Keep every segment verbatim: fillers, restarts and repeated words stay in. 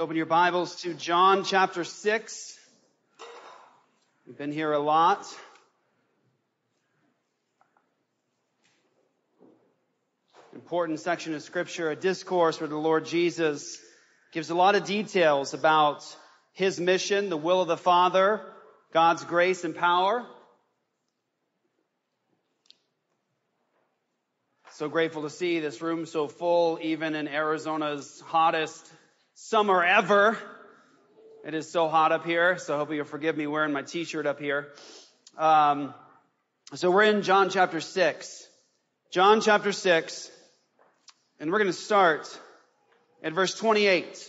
Open your Bibles to John chapter six. We've been here a lot. Important section of Scripture, a discourse where the Lord Jesus gives a lot of details about his mission, the will of the Father, God's grace and power. So grateful to see this room so full, even in Arizona's hottest summer ever. It is so hot up here, so I hope you'll forgive me wearing my t-shirt up here. Um, so we're in John chapter six. John chapter six, and we're going to start at verse twenty-eight.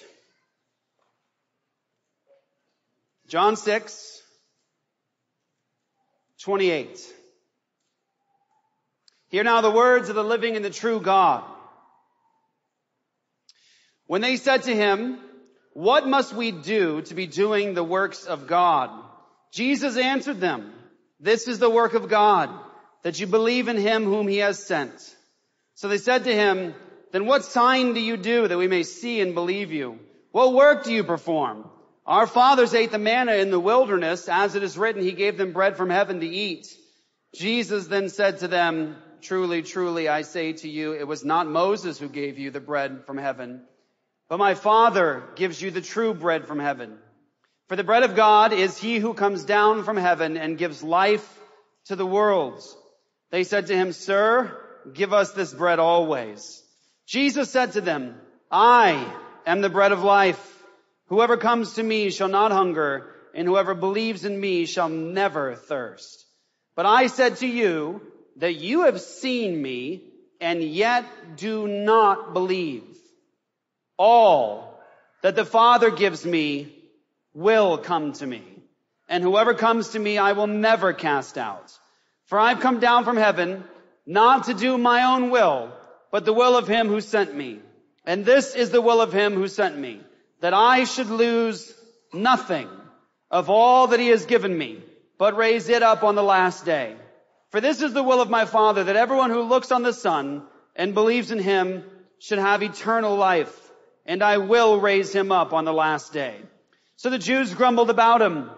John six, twenty-eight. Hear now the words of the living and the true God. When they said to him, "What must we do to be doing the works of God?" Jesus answered them, "This is the work of God, that you believe in him whom he has sent." So they said to him, "Then what sign do you do that we may see and believe you? What work do you perform? Our fathers ate the manna in the wilderness. As it is written, he gave them bread from heaven to eat." Jesus then said to them, "Truly, truly, I say to you, it was not Moses who gave you the bread from heaven, but my Father gives you the true bread from heaven. For the bread of God is he who comes down from heaven and gives life to the world." They said to him, "Sir, give us this bread always." Jesus said to them, "I am the bread of life. Whoever comes to me shall not hunger, and whoever believes in me shall never thirst. But I said to you that you have seen me and yet do not believe. All that the Father gives me will come to me, and whoever comes to me I will never cast out. For I've come down from heaven not to do my own will, but the will of him who sent me. And this is the will of him who sent me, that I should lose nothing of all that he has given me, but raise it up on the last day. For this is the will of my Father, that everyone who looks on the Son and believes in him should have eternal life, and I will raise him up on the last day." So the Jews grumbled about him,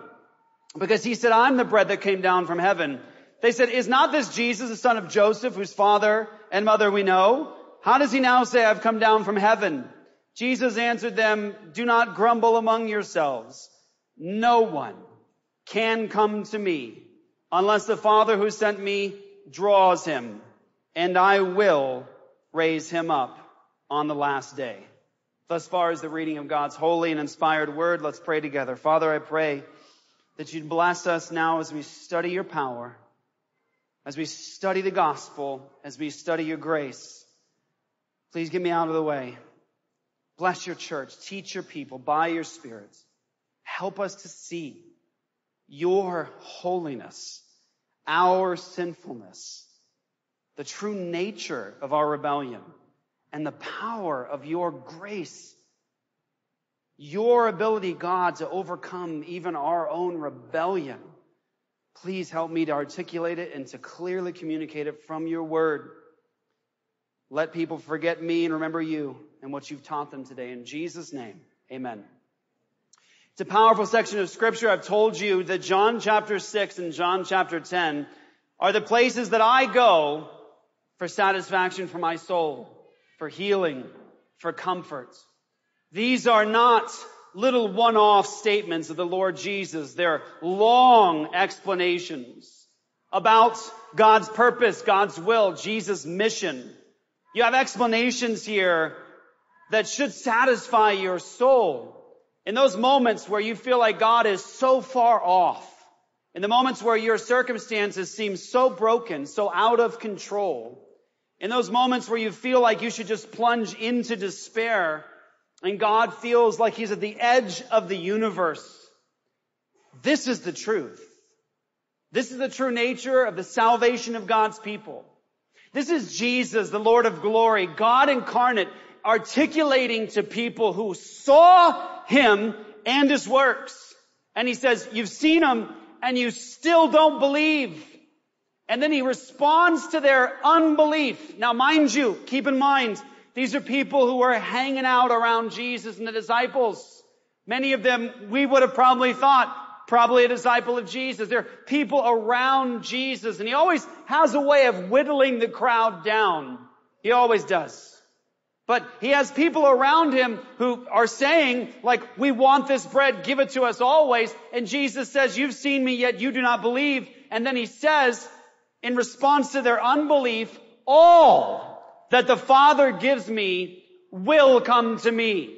because he said, "I'm the bread that came down from heaven." They said, "Is not this Jesus, the son of Joseph, whose father and mother we know? How does he now say, 'I've come down from heaven'?" Jesus answered them, "Do not grumble among yourselves. No one can come to me unless the Father who sent me draws him, and I will raise him up on the last day." Thus far is the reading of God's holy and inspired word. Let's pray together. Father, I pray that you'd bless us now as we study your power, as we study the gospel, as we study your grace. Please get me out of the way. Bless your church. Teach your people by your Spirit. Help us to see your holiness, our sinfulness, the true nature of our rebellion, and the power of your grace, your ability, God, to overcome even our own rebellion. Please help me to articulate it and to clearly communicate it from your word. Let people forget me and remember you and what you've taught them today. In Jesus' name, amen. It's a powerful section of Scripture. I've told you that John chapter six and John chapter ten are the places that I go for satisfaction for my soul, for healing, for comfort. These are not little one-off statements of the Lord Jesus. They're long explanations about God's purpose, God's will, Jesus' mission. You have explanations here that should satisfy your soul. In those moments where you feel like God is so far off, in the moments where your circumstances seem so broken, so out of control, in those moments where you feel like you should just plunge into despair and God feels like he's at the edge of the universe, this is the truth. This is the true nature of the salvation of God's people. This is Jesus, the Lord of glory, God incarnate, articulating to people who saw him and his works. And he says, "You've seen him and you still don't believe." And then he responds to their unbelief. Now, mind you, keep in mind, these are people who were hanging out around Jesus and the disciples. Many of them we would have probably thought, probably a disciple of Jesus. They're people around Jesus, and he always has a way of whittling the crowd down. He always does. But he has people around him who are saying, like, we want this bread, give it to us always. And Jesus says, you've seen me, yet you do not believe. And then he says, in response to their unbelief, all that the Father gives me will come to me.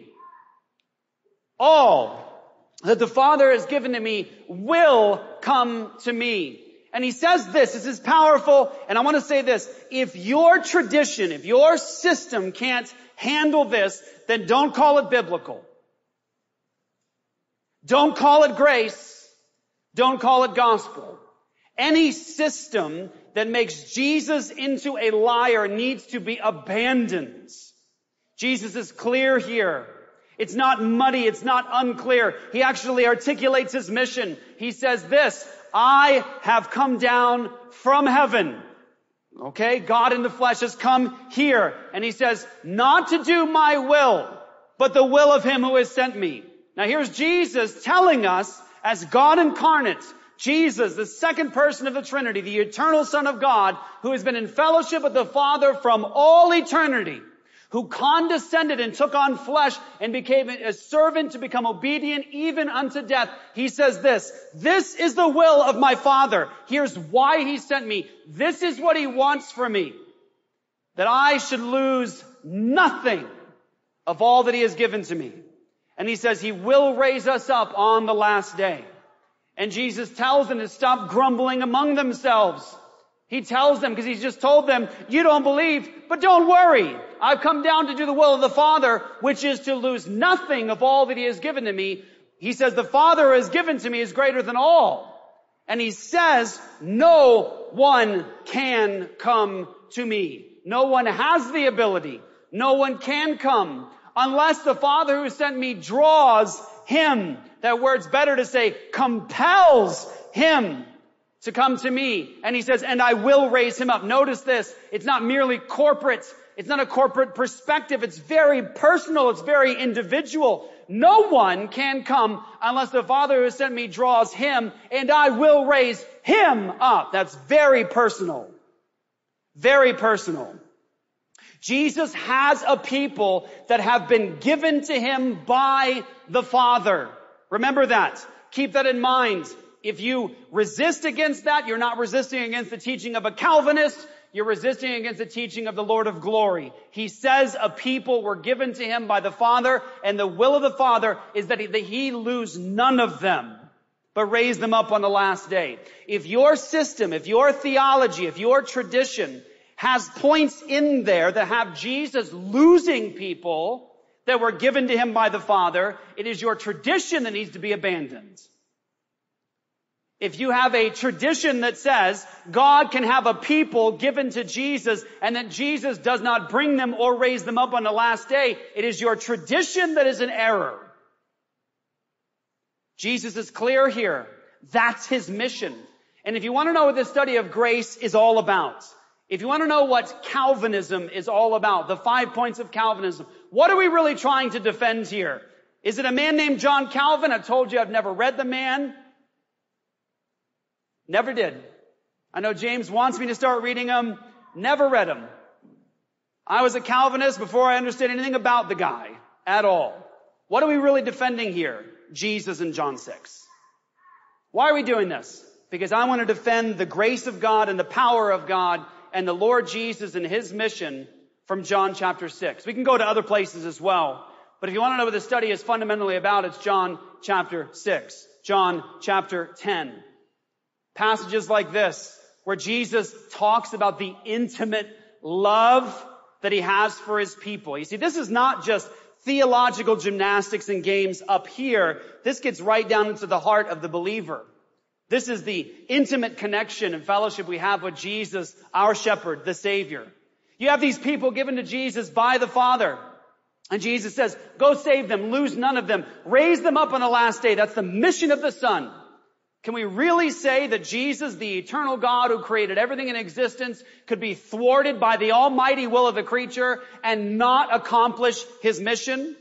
All that the Father has given to me will come to me. And he says this, this is powerful, and I want to say this, if your tradition, if your system can't handle this, then don't call it biblical. Don't call it grace. Don't call it gospel. Any system that makes Jesus into a liar needs to be abandoned. Jesus is clear here. It's not muddy. It's not unclear. He actually articulates his mission. He says this, I have come down from heaven. Okay, God in the flesh has come here. And he says, not to do my will, but the will of him who has sent me. Now here's Jesus telling us, as God incarnate, Jesus, the second person of the Trinity, the eternal Son of God, who has been in fellowship with the Father from all eternity, who condescended and took on flesh and became a servant to become obedient even unto death. He says this, this is the will of my Father. Here's why he sent me. This is what he wants for me, that I should lose nothing of all that he has given to me. And he says he will raise us up on the last day. And Jesus tells them to stop grumbling among themselves. He tells them, because he's just told them, you don't believe, but don't worry. I've come down to do the will of the Father, which is to lose nothing of all that he has given to me. He says, the Father who has given to me is greater than all. And he says, no one can come to me. No one has the ability. No one can come unless the Father who sent me draws him. That word's better to say compels him to come to me. And he says, and I will raise him up. Notice this. It's not merely corporate. It's not a corporate perspective. It's very personal. It's very individual. No one can come unless the Father who sent me draws him, and I will raise him up. That's very personal. Very personal. Jesus has a people that have been given to him by the Father. Remember that. Keep that in mind. If you resist against that, you're not resisting against the teaching of a Calvinist. You're resisting against the teaching of the Lord of glory. He says a people were given to him by the Father, and the will of the Father is that he, that he lose none of them, but raise them up on the last day. If your system, if your theology, if your tradition has points in there that have Jesus losing people that were given to him by the Father, it is your tradition that needs to be abandoned. If you have a tradition that says God can have a people given to Jesus and that Jesus does not bring them or raise them up on the last day, it is your tradition that is in error. Jesus is clear here. That's his mission. And if you want to know what this study of grace is all about, if you want to know what Calvinism is all about, the five points of Calvinism, what are we really trying to defend here? Is it a man named John Calvin? I told you I've never read the man. Never did. I know James wants me to start reading them. Never read them. I was a Calvinist before I understood anything about the guy at all. What are we really defending here? Jesus and John six. Why are we doing this? Because I want to defend the grace of God and the power of God and the Lord Jesus and his mission from John chapter six. We can go to other places as well. But if you want to know what the study is fundamentally about, it's John chapter six. John chapter ten. Passages like this, where Jesus talks about the intimate love that he has for his people. You see, this is not just theological gymnastics and games up here. This gets right down into the heart of the believer. This is the intimate connection and fellowship we have with Jesus, our shepherd, the Savior. You have these people given to Jesus by the Father. And Jesus says, go save them, lose none of them, raise them up on the last day. That's the mission of the Son. Can we really say that Jesus, the eternal God who created everything in existence, could be thwarted by the almighty will of the creature and not accomplish his mission?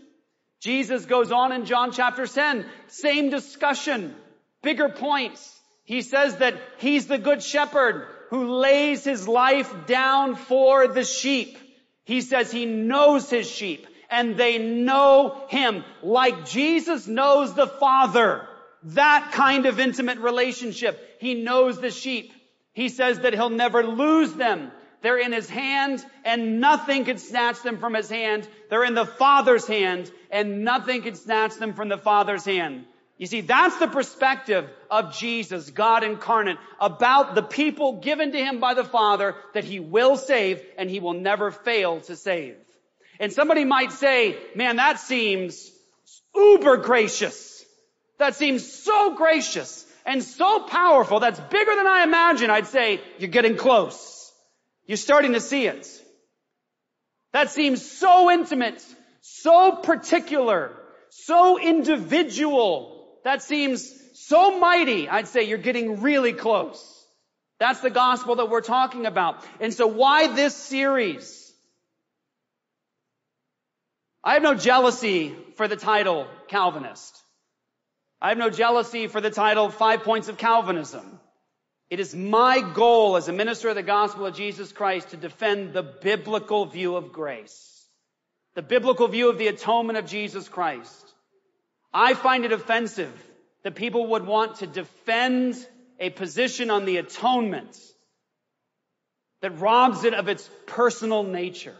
Jesus goes on in John chapter ten, same discussion, bigger points. He says that he's the good shepherd who lays his life down for the sheep. He says he knows his sheep and they know him like Jesus knows the Father. That kind of intimate relationship. He knows the sheep. He says that he'll never lose them. They're in his hand and nothing can snatch them from his hand. They're in the Father's hand and nothing can snatch them from the Father's hand. You see, that's the perspective of Jesus, God incarnate, about the people given to him by the Father that he will save and he will never fail to save. And somebody might say, man, that seems uber gracious. That seems so gracious and so powerful. That's bigger than I imagine. I'd say, you're getting close. You're starting to see it. That seems so intimate, so particular, so individual. That seems so mighty. I'd say you're getting really close. That's the gospel that we're talking about. And so why this series? I have no jealousy for the title Calvinist. I have no jealousy for the title Five Points of Calvinism. It is my goal as a minister of the gospel of Jesus Christ to defend the biblical view of grace, the biblical view of the atonement of Jesus Christ. I find it offensive that people would want to defend a position on the atonement that robs it of its personal nature.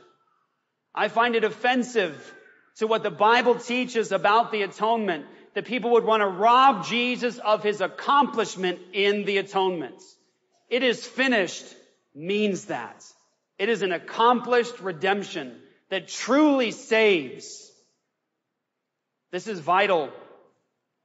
I find it offensive to what the Bible teaches about the atonement, that people would want to rob Jesus of his accomplishment in the atonement. It is finished means that. It is an accomplished redemption that truly saves. This is vital.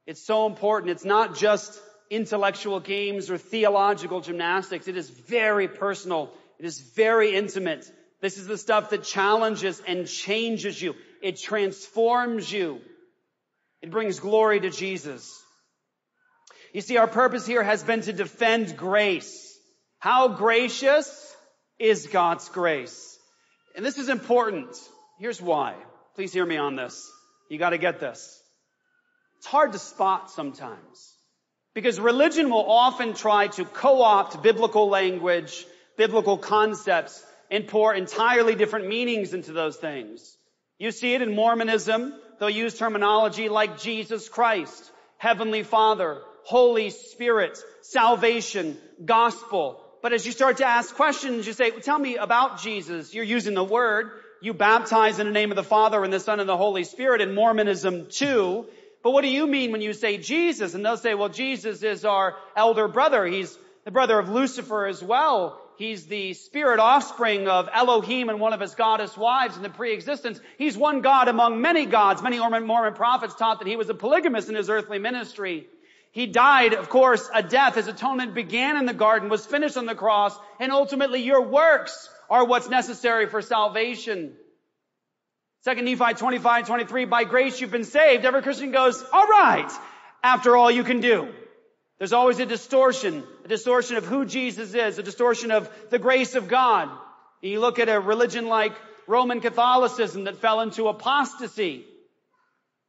It's so important. It's not just intellectual games or theological gymnastics. It is very personal. It is very intimate. This is the stuff that challenges and changes you. It transforms you. It brings glory to Jesus. You see, our purpose here has been to defend grace. How gracious is God's grace? And this is important. Here's why. Please hear me on this. You got to get this. It's hard to spot sometimes because religion will often try to co-opt biblical language, biblical concepts, and pour entirely different meanings into those things. You see it in Mormonism. They'll use terminology like Jesus Christ, Heavenly Father, Holy Spirit, salvation, gospel. But as you start to ask questions, you say, well, tell me about Jesus. You're using the word. You baptize in the name of the Father and the Son and the Holy Spirit in Mormonism too. But what do you mean when you say Jesus? And they'll say, well, Jesus is our elder brother. He's the brother of Lucifer as well. He's the spirit offspring of Elohim and one of his goddess wives in the pre-existence. He's one God among many gods. Many Mormon prophets taught that he was a polygamist in his earthly ministry. He died, of course, a death. His atonement began in the garden, was finished on the cross, and ultimately your works are what's necessary for salvation. Second Nephi twenty-five twenty-three, by grace you've been saved. Every Christian goes, all right, after all you can do. There's always a distortion, a distortion of who Jesus is, a distortion of the grace of God. And you look at a religion like Roman Catholicism that fell into apostasy.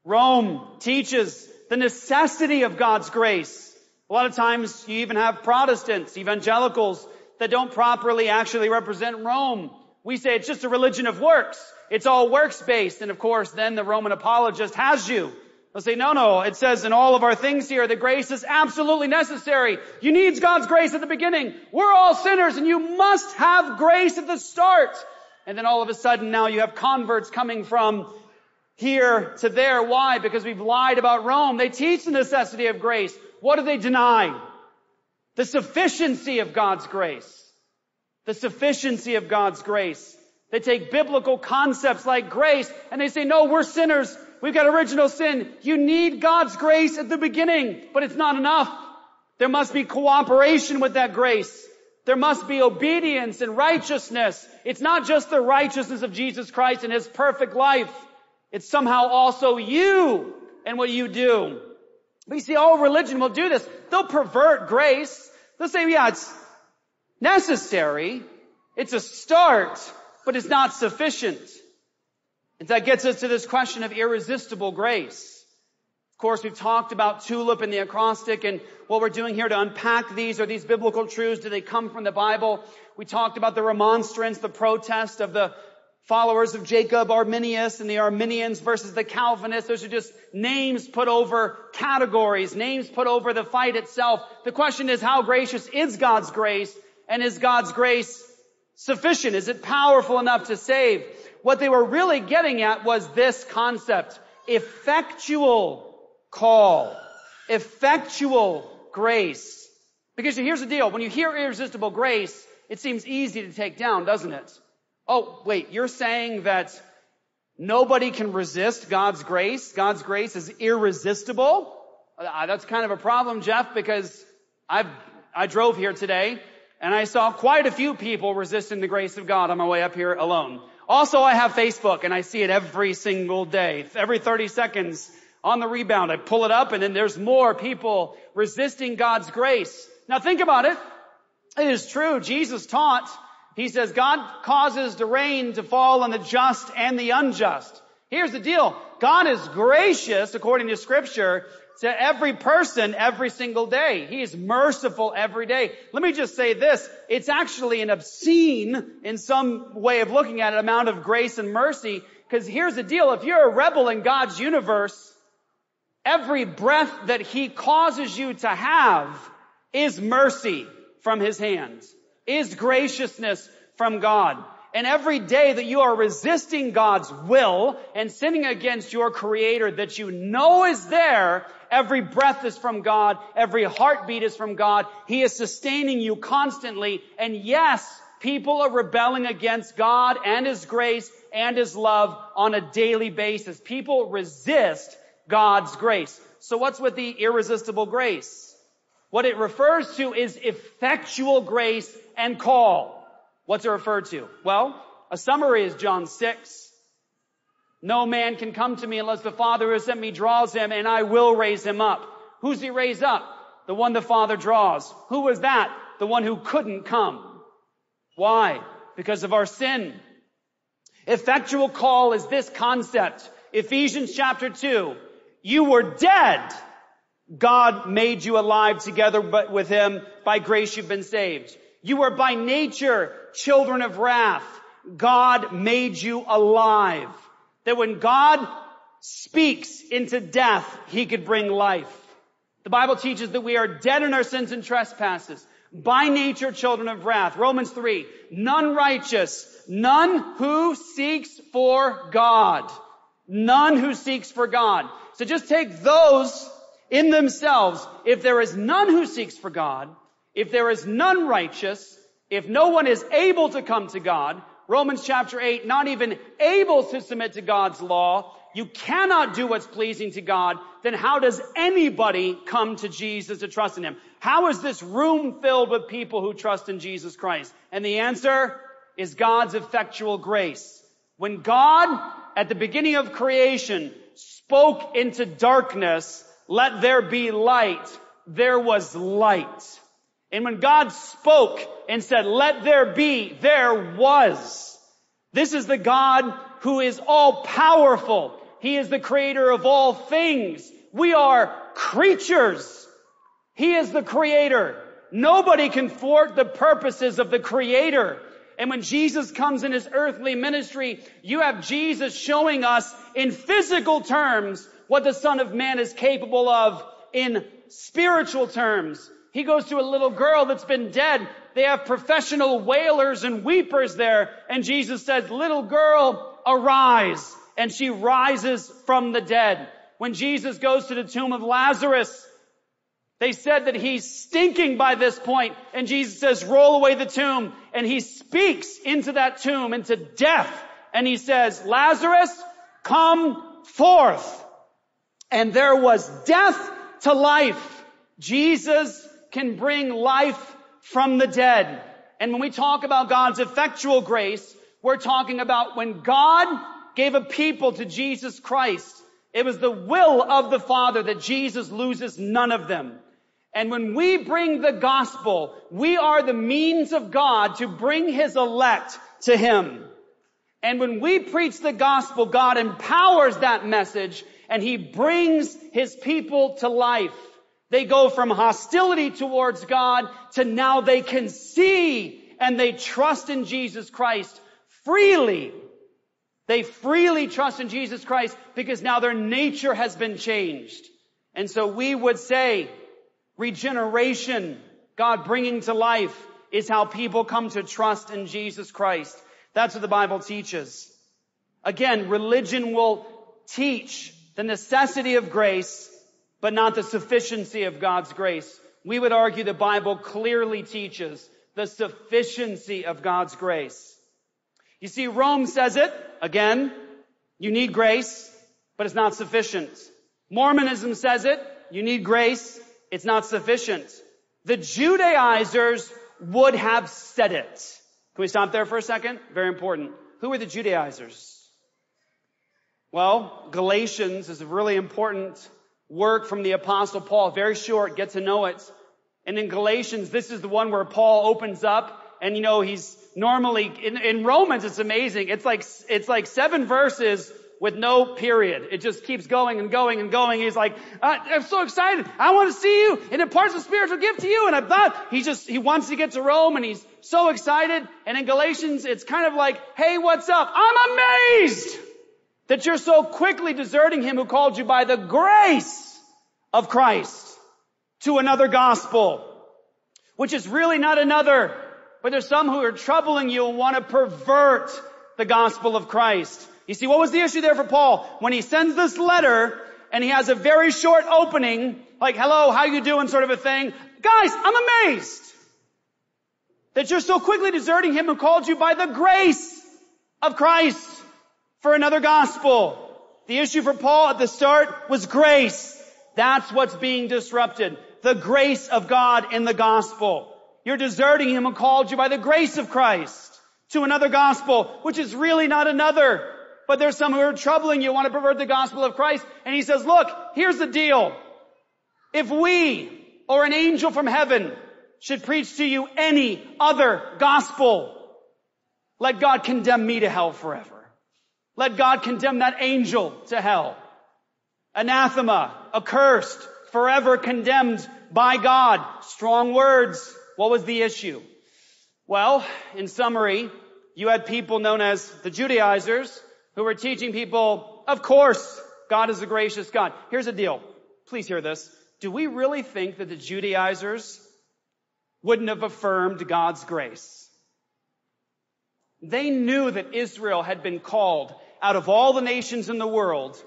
Rome teaches the necessity of God's grace. A lot of times you even have Protestants, evangelicals, that don't properly actually represent Rome. We say it's just a religion of works. It's all works-based. And of course, then the Roman apologist has you. They'll say, no, no, it says in all of our things here that grace is absolutely necessary. You need God's grace at the beginning. We're all sinners and you must have grace at the start. And then all of a sudden now you have converts coming from here to there. Why? Because we've lied about Rome. They teach the necessity of grace. What do they deny? The sufficiency of God's grace. The sufficiency of God's grace. They take biblical concepts like grace and they say, no, we're sinners. We've got original sin. You need God's grace at the beginning, but it's not enough. There must be cooperation with that grace. There must be obedience and righteousness. It's not just the righteousness of Jesus Christ and his perfect life. It's somehow also you and what you do. But you see, all religion will do this. They'll pervert grace. They'll say, yeah, it's necessary. It's a start, but it's not sufficient. And that gets us to this question of irresistible grace. Of course, we've talked about TULIP and the acrostic, and what we're doing here to unpack these, are these biblical truths? Do they come from the Bible? We talked about the remonstrance, the protest of the followers of Jacob Arminius and the Arminians versus the Calvinists. Those are just names put over categories, names put over the fight itself. The question is, how gracious is God's grace? And is God's grace sufficient? Is it powerful enough to save? What they were really getting at was this concept: effectual call, effectual grace. Because here's the deal. When you hear irresistible grace, it seems easy to take down, doesn't it? Oh, wait, you're saying that nobody can resist God's grace? God's grace is irresistible? That's kind of a problem, Jeff, because I've, I drove here today and I saw quite a few people resisting the grace of God on my way up here alone. Also, I have Facebook and I see it every single day. Every thirty seconds on the rebound, I pull it up and then there's more people resisting God's grace. Now think about it. It is true. Jesus taught, He says, God causes the rain to fall on the just and the unjust. Here's the deal. God is gracious, according to Scripture, to every person every single day. He is merciful every day. Let me just say this. It's actually an obscene, in some way of looking at it, amount of grace and mercy. Because here's the deal. If you're a rebel in God's universe, every breath that He causes you to have is mercy from His hands, is graciousness from God. And every day that you are resisting God's will and sinning against your Creator that you know is there, every breath is from God, every heartbeat is from God. He is sustaining you constantly. And yes, people are rebelling against God and His grace and His love on a daily basis. People resist God's grace. So what's with the irresistible grace? What it refers to is effectual grace and call. What's it referred to? Well, a summary is John six. No man can come to me unless the Father who sent me draws him, and I will raise him up. Who's He raised up? The one the Father draws. Who was that? The one who couldn't come. Why? Because of our sin. Effectual call is this concept. Ephesians chapter two. You were dead. God made you alive together with Him. By grace you've been saved. You were by nature children of wrath. God made you alive. That when God speaks into death, He could bring life. The Bible teaches that we are dead in our sins and trespasses. By nature children of wrath. Romans three, none righteous, none who seeks for God. None who seeks for God. So just take those in themselves. If there is none who seeks for God, if there is none righteous, if no one is able to come to God, Romans chapter eight, not even able to submit to God's law, you cannot do what's pleasing to God, then how does anybody come to Jesus to trust in Him? How is this room filled with people who trust in Jesus Christ? And the answer is God's effectual grace. When God, at the beginning of creation, spoke into darkness, let there be light, there was light. And when God spoke and said, let there be, there was. This is the God who is all powerful. He is the creator of all things. We are creatures. He is the creator. Nobody can thwart the purposes of the creator. And when Jesus comes in His earthly ministry, you have Jesus showing us in physical terms what the Son of Man is capable of in spiritual terms. He goes to a little girl that's been dead. They have professional wailers and weepers there. And Jesus says, little girl, arise. And she rises from the dead. When Jesus goes to the tomb of Lazarus, they said that he's stinking by this point. And Jesus says, roll away the tomb. And He speaks into that tomb, into death. And He says, Lazarus, come forth. And there was death to life. Jesus can bring life from the dead. And when we talk about God's effectual grace, we're talking about when God gave a people to Jesus Christ, it was the will of the Father that Jesus loses none of them. And when we bring the gospel, we are the means of God to bring His elect to Him. And when we preach the gospel, God empowers that message and he brings his people to life. They go from hostility towards God to now they can see and they trust in Jesus Christ freely. They freely trust in Jesus Christ because now their nature has been changed. And so we would say regeneration, God bringing to life, is how people come to trust in Jesus Christ. That's what the Bible teaches. Again, religion will teach the necessity of grace, but not the sufficiency of God's grace. We would argue the Bible clearly teaches the sufficiency of God's grace. You see, Rome says it, again, you need grace, but it's not sufficient. Mormonism says it, you need grace, it's not sufficient. The Judaizers would have said it. Can we stop there for a second? Very important. Who were the Judaizers? Well, Galatians is a really important work from the Apostle Paul. Very short, get to know it. And in Galatians, this is the one where Paul opens up. And, you know, he's normally, in, in Romans, it's amazing. It's like, it's like seven verses with no period. It just keeps going and going and going. He's like, uh, I'm so excited. I want to see you and imparts the spiritual gift to you. And I thought he just, he wants to get to Rome and he's so excited. And in Galatians, it's kind of like, hey, what's up? I'm amazed that you're so quickly deserting him who called you by the grace of Christ to another gospel, which is really not another. But there's some who are troubling you and want to pervert the gospel of Christ. You see, what was the issue there for Paul? When he sends this letter and he has a very short opening, like, hello, how you doing, sort of a thing. Guys, I'm amazed that you're so quickly deserting him who called you by the grace of Christ for another gospel. The issue for Paul at the start was grace. That's what's being disrupted. The grace of God in the gospel. You're deserting him who called you by the grace of Christ to another gospel, which is really not another. But there's some who are troubling you, want to pervert the gospel of Christ. And he says, look, here's the deal. If we or an angel from heaven should preach to you any other gospel, let God condemn me to hell forever. Let God condemn that angel to hell. Anathema, accursed, forever condemned by God. Strong words. What was the issue? Well, in summary, you had people known as the Judaizers who were teaching people, of course, God is a gracious God. Here's the deal. Please hear this. Do we really think that the Judaizers wouldn't have affirmed God's grace? They knew that Israel had been called. Out of all the nations in the world,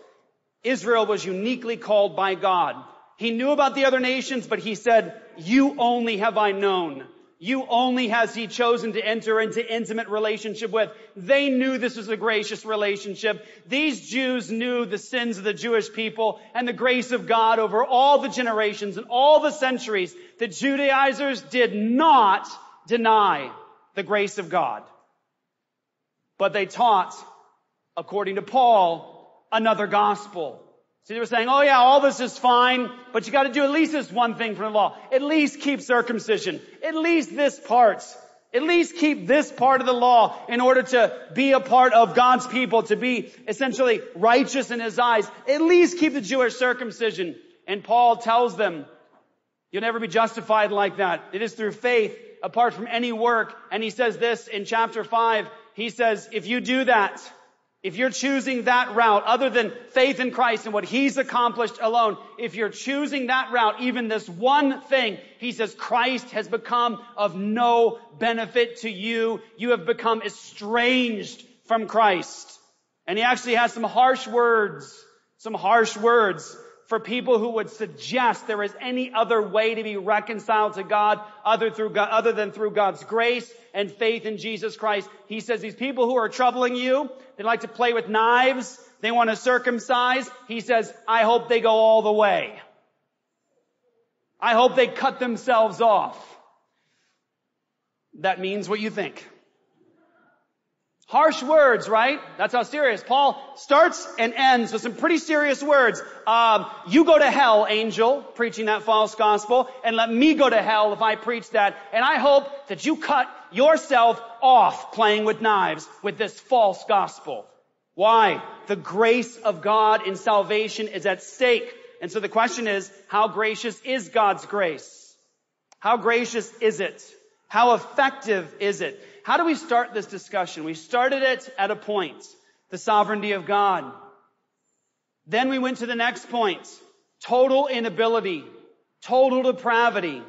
Israel was uniquely called by God. He knew about the other nations, but he said, you only have I known. You only has he chosen to enter into intimate relationship with. They knew this was a gracious relationship. These Jews knew the sins of the Jewish people and the grace of God over all the generations and all the centuries. The Judaizers did not deny the grace of God. But they taught, according to Paul, another gospel. See, they were saying, oh yeah, all this is fine, but you got to do at least this one thing from the law. At least keep circumcision. At least this part. At least keep this part of the law in order to be a part of God's people, to be essentially righteous in his eyes. At least keep the Jewish circumcision. And Paul tells them, you'll never be justified like that. It is through faith, apart from any work. And he says this in chapter five. He says, if you do that, if you're choosing that route, other than faith in Christ and what he's accomplished alone, if you're choosing that route, even this one thing, he says, Christ has become of no benefit to you. You have become estranged from Christ. And he actually has some harsh words, some harsh words for people who would suggest there is any other way to be reconciled to God other through God, other than through God's grace and faith in Jesus Christ. He says these people who are troubling you, they like to play with knives. They want to circumcise. He says, I hope they go all the way. I hope they cut themselves off. That means what you think. Harsh words, right? That's how serious. Paul starts and ends with some pretty serious words. Um, you go to hell, angel, preaching that false gospel, and let me go to hell if I preach that. And I hope that you cut yourself off playing with knives with this false gospel. Why? The grace of God in salvation is at stake. And so the question is, how gracious is God's grace? How gracious is it? How effective is it? How do we start this discussion? We started it at a point, the sovereignty of God. Then we went to the next point, total inability, total depravity.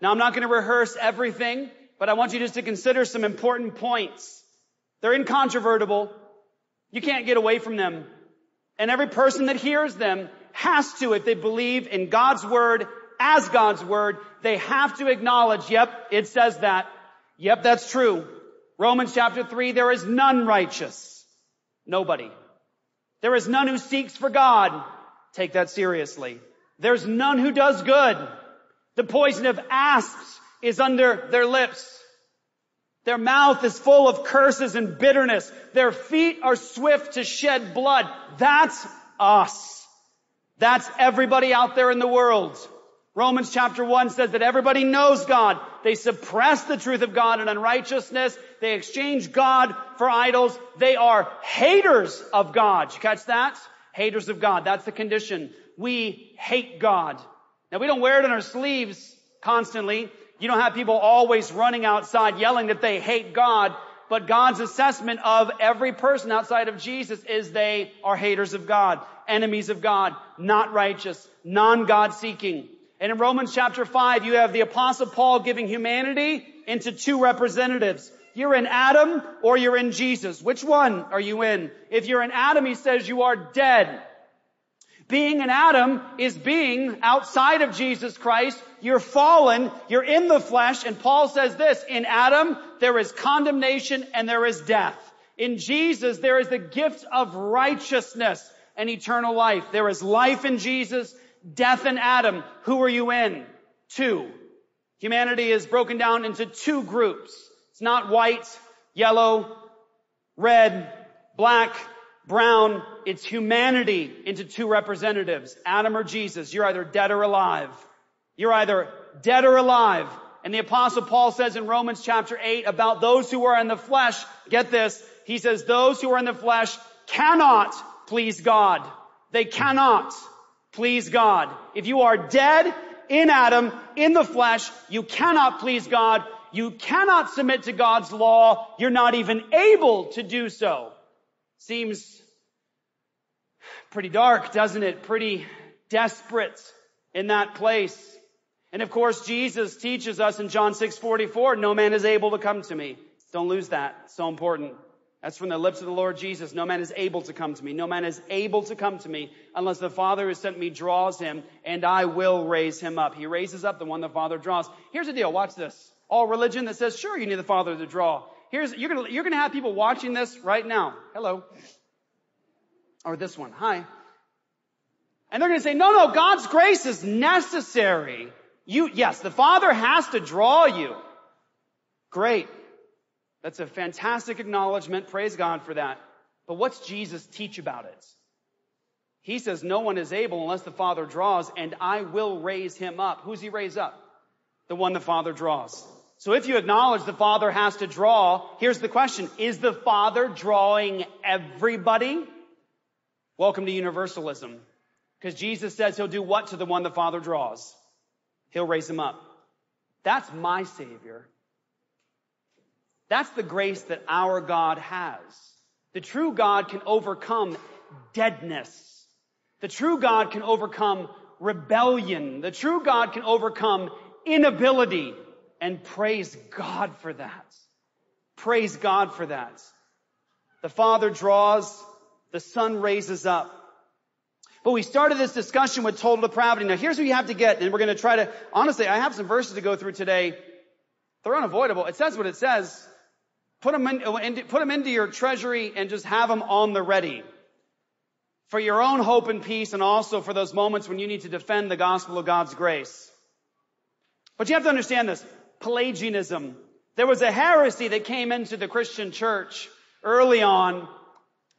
Now, I'm not going to rehearse everything, but I want you just to consider some important points. They're incontrovertible. You can't get away from them. And every person that hears them has to, if they believe in God's word as God's word, they have to acknowledge, yep, it says that. Yep, that's true. Romans chapter three, there is none righteous. Nobody. There is none who seeks for God. Take that seriously. There's none who does good. The poison of asps is under their lips. Their mouth is full of curses and bitterness. Their feet are swift to shed blood. That's us. That's everybody out there in the world. Romans chapter one says that everybody knows God. They suppress the truth of God in unrighteousness. They exchange God for idols. They are haters of God. You catch that? Haters of God. That's the condition. We hate God. Now, we don't wear it on our sleeves constantly. You don't have people always running outside yelling that they hate God. But God's assessment of every person outside of Jesus is they are haters of God, enemies of God, not righteous, non-God-seeking. And in Romans chapter five, you have the Apostle Paul giving humanity into two representatives. You're in Adam or you're in Jesus. Which one are you in? If you're in Adam, he says you are dead. Being in Adam is being outside of Jesus Christ. You're fallen. You're in the flesh. And Paul says this, in Adam, there is condemnation and there is death. In Jesus, there is the gift of righteousness and eternal life. There is life in Jesus, death in Adam. Who are you in? Two. Humanity is broken down into two groups. It's not white, yellow, red, black, brown. It's humanity into two representatives, Adam or Jesus. You're either dead or alive. You're either dead or alive. And the Apostle Paul says in Romans chapter eight about those who are in the flesh, get this, he says those who are in the flesh cannot please God. They cannot please God. If you are dead in Adam, in the flesh, you cannot please God. You cannot submit to God's law. You're not even able to do so. Seems pretty dark, doesn't it? Pretty desperate in that place. And of course, Jesus teaches us in John six forty-four, no man is able to come to me. Don't lose that. It's so important. That's from the lips of the Lord Jesus. No man is able to come to me. No man is able to come to me unless the Father who sent me draws him, and I will raise him up. He raises up the one the Father draws. Here's the deal. Watch this. All religion that says, sure, you need the Father to draw. Here's, you're gonna, you're gonna have people watching this right now. Hello. Or this one. Hi. And they're gonna say, no, no, God's grace is necessary. You, yes, the Father has to draw you. Great. That's a fantastic acknowledgement. Praise God for that. But what's Jesus teach about it? He says, no one is able unless the Father draws, and I will raise him up. Who's he raise up? The one the Father draws. So if you acknowledge the Father has to draw, here's the question. Is the Father drawing everybody? Welcome to universalism. Because Jesus says he'll do what to the one the Father draws? He'll raise him up. That's my Savior. That's the grace that our God has. The true God can overcome deadness. The true God can overcome rebellion. The true God can overcome inability. And praise God for that. Praise God for that. The Father draws, the Son raises up. But we started this discussion with total depravity. Now here's what you have to get, and we're going to try to, honestly, I have some verses to go through today. They're unavoidable. It says what it says. Put them, in, put them into your treasury and just have them on the ready for your own hope and peace, and also for those moments when you need to defend the gospel of God's grace. But you have to understand this. Pelagianism. There was a heresy that came into the Christian church early on,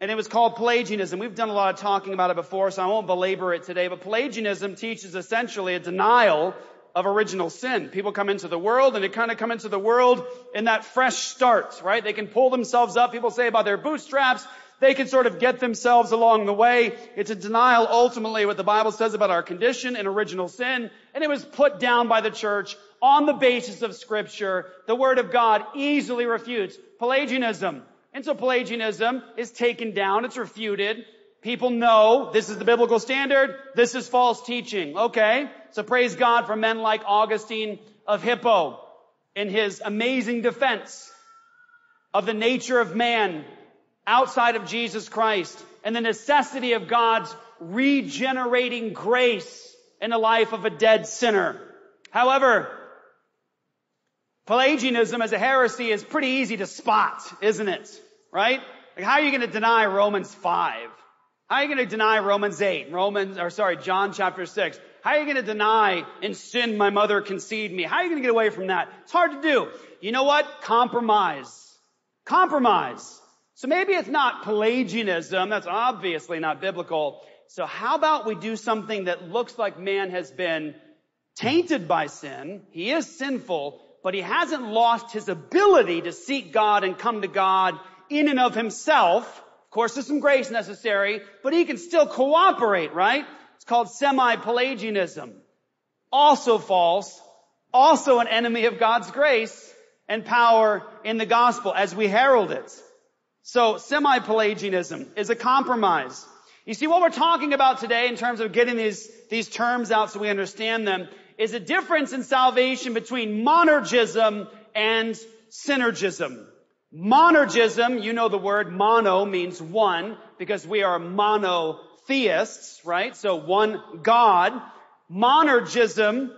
and it was called Pelagianism. We've done a lot of talking about it before, so I won't belabor it today. But Pelagianism teaches essentially a denial of original sin. People come into the world and they kind of come into the world in that fresh start, right? They can pull themselves up. People say by their bootstraps, they can sort of get themselves along the way. It's a denial ultimately what the Bible says about our condition and original sin. And it was put down by the church on the basis of Scripture. The Word of God easily refutes Pelagianism. And so Pelagianism is taken down. It's refuted. People know this is the biblical standard. This is false teaching. Okay. So praise God for men like Augustine of Hippo in his amazing defense of the nature of man outside of Jesus Christ and the necessity of God's regenerating grace in the life of a dead sinner. However, Pelagianism as a heresy is pretty easy to spot, isn't it? Right? Like, how are you going to deny Romans five? How are you going to deny Romans eight? Romans, or sorry, John chapter six. How are you going to deny "in sin my mother conceived me"? How are you going to get away from that? It's hard to do. You know what? Compromise. Compromise. So maybe it's not Pelagianism. That's obviously not biblical. So how about we do something that looks like man has been tainted by sin? He is sinful, but he hasn't lost his ability to seek God and come to God in and of himself. Of course, there's some grace necessary, but he can still cooperate, right? It's called semi-Pelagianism. Also false, also an enemy of God's grace and power in the gospel as we herald it. So semi-Pelagianism is a compromise. You see, what we're talking about today in terms of getting these, these terms out so we understand them is a difference in salvation between monergism and synergism. Monergism, you know the word mono means one because we are monotheists, right? So one God. Monergism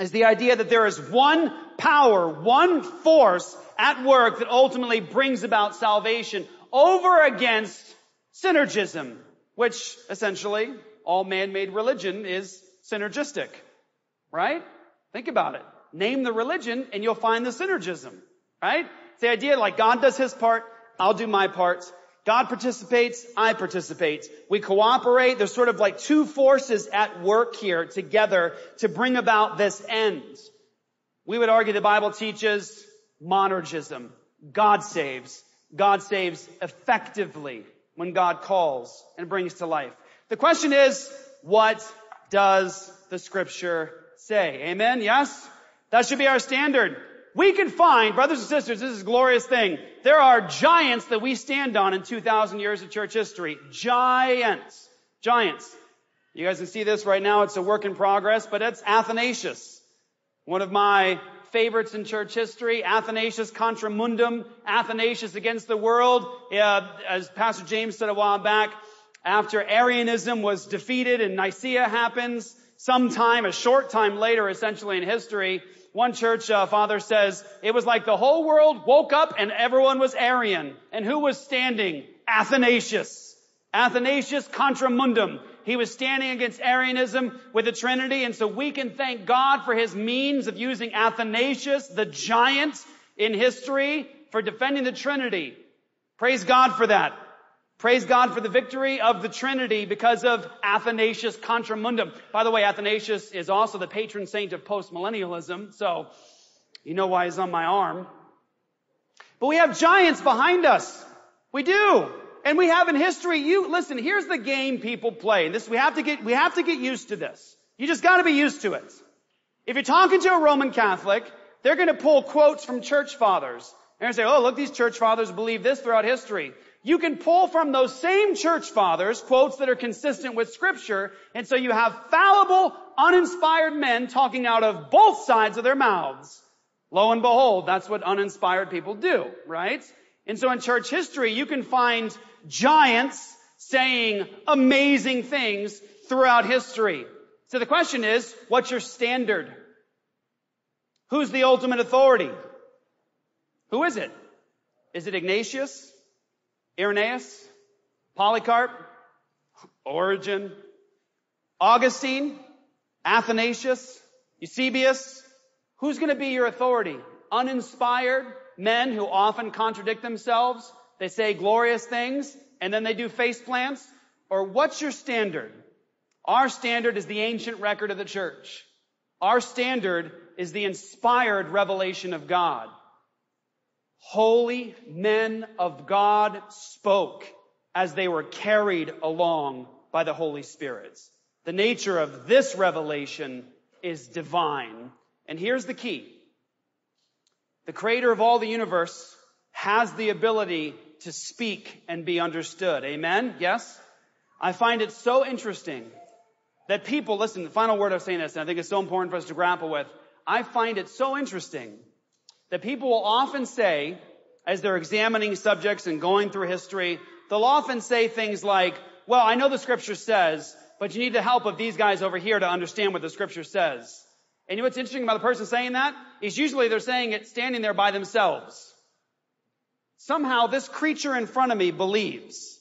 is the idea that there is one power, one force at work that ultimately brings about salvation over against synergism, which essentially all man-made religion is synergistic, right? Think about it. Name the religion and you'll find the synergism, right? It's the idea like God does his part, I'll do my part. God participates, I participate. We cooperate. There's sort of like two forces at work here together to bring about this end. We would argue the Bible teaches monergism. God saves. God saves effectively when God calls and brings to life. The question is, what does the Scripture say? Amen? Yes? That should be our standard. We can find, brothers and sisters, this is a glorious thing. There are giants that we stand on in two thousand years of church history. Giants. Giants. You guys can see this right now. It's a work in progress, but it's Athanasius. One of my favorites in church history, Athanasius contra mundum, Athanasius against the world. Uh, as Pastor James said a while back, after Arianism was defeated and Nicaea happens, sometime, a short time later, essentially in history, one church uh, father says, it was like the whole world woke up and everyone was Arian. And who was standing? Athanasius. Athanasius contra mundum. He was standing against Arianism with the Trinity, and so we can thank God for his means of using Athanasius, the giant in history, for defending the Trinity. Praise God for that. Praise God for the victory of the Trinity because of Athanasius contra mundum. By the way, Athanasius is also the patron saint of postmillennialism, so you know why he's on my arm. But we have giants behind us. We do. And we have in history, you, listen, here's the game people play. This, we have to get, we have to get used to this. You just gotta be used to it. If you're talking to a Roman Catholic, they're gonna pull quotes from church fathers. They're gonna say, oh, look, these church fathers believe this throughout history. You can pull from those same church fathers quotes that are consistent with Scripture, and so you have fallible, uninspired men talking out of both sides of their mouths. Lo and behold, that's what uninspired people do, right? And so in church history, you can find giants saying amazing things throughout history. So the question is, what's your standard? Who's the ultimate authority? Who is it? Is it Ignatius, Irenaeus, Polycarp, Origen, Augustine, Athanasius, Eusebius? Who's going to be your authority? Uninspired men who often contradict themselves. They say glorious things, and then they do face plants? Or what's your standard? Our standard is the ancient record of the church. Our standard is the inspired revelation of God. Holy men of God spoke as they were carried along by the Holy Spirit. The nature of this revelation is divine. And here's the key. The creator of all the universe has the ability to speak and be understood. Amen? Yes? I find it so interesting that people, listen, the final word of saying this, and I think it's so important for us to grapple with, I find it so interesting that people will often say, as they're examining subjects and going through history, they'll often say things like, well, I know the scripture says, but you need the help of these guys over here to understand what the scripture says. And you know what's interesting about the person saying that? Is usually they're saying it standing there by themselves. Somehow this creature in front of me believes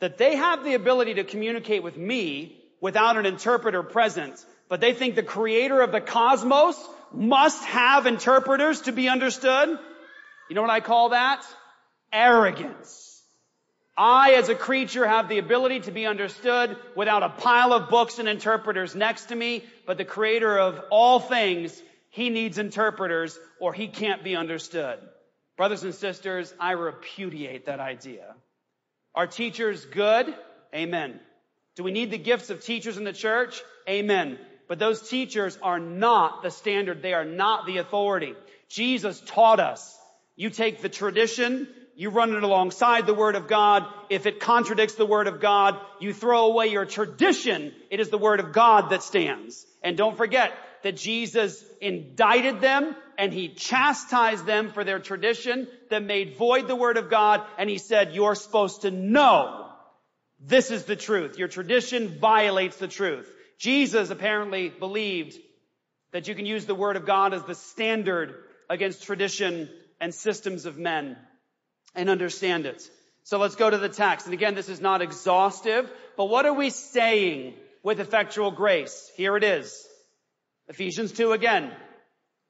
that they have the ability to communicate with me without an interpreter present, but they think the creator of the cosmos must have interpreters to be understood. You know what I call that? Arrogance. I, as a creature, have the ability to be understood without a pile of books and interpreters next to me, but the creator of all things, he needs interpreters or he can't be understood. Brothers and sisters, I repudiate that idea. Are teachers good? Amen. Do we need the gifts of teachers in the church? Amen. But those teachers are not the standard. They are not the authority. Jesus taught us. You take the tradition, you run it alongside the Word of God. If it contradicts the Word of God, you throw away your tradition. It is the Word of God that stands. And don't forget that Jesus indicted them and he chastised them for their tradition that made void the Word of God. And he said, you're supposed to know this is the truth. Your tradition violates the truth. Jesus apparently believed that you can use the Word of God as the standard against tradition and systems of men and understand it. So let's go to the text. And again, this is not exhaustive, but what are we saying with effectual grace? Here it is. Ephesians two again.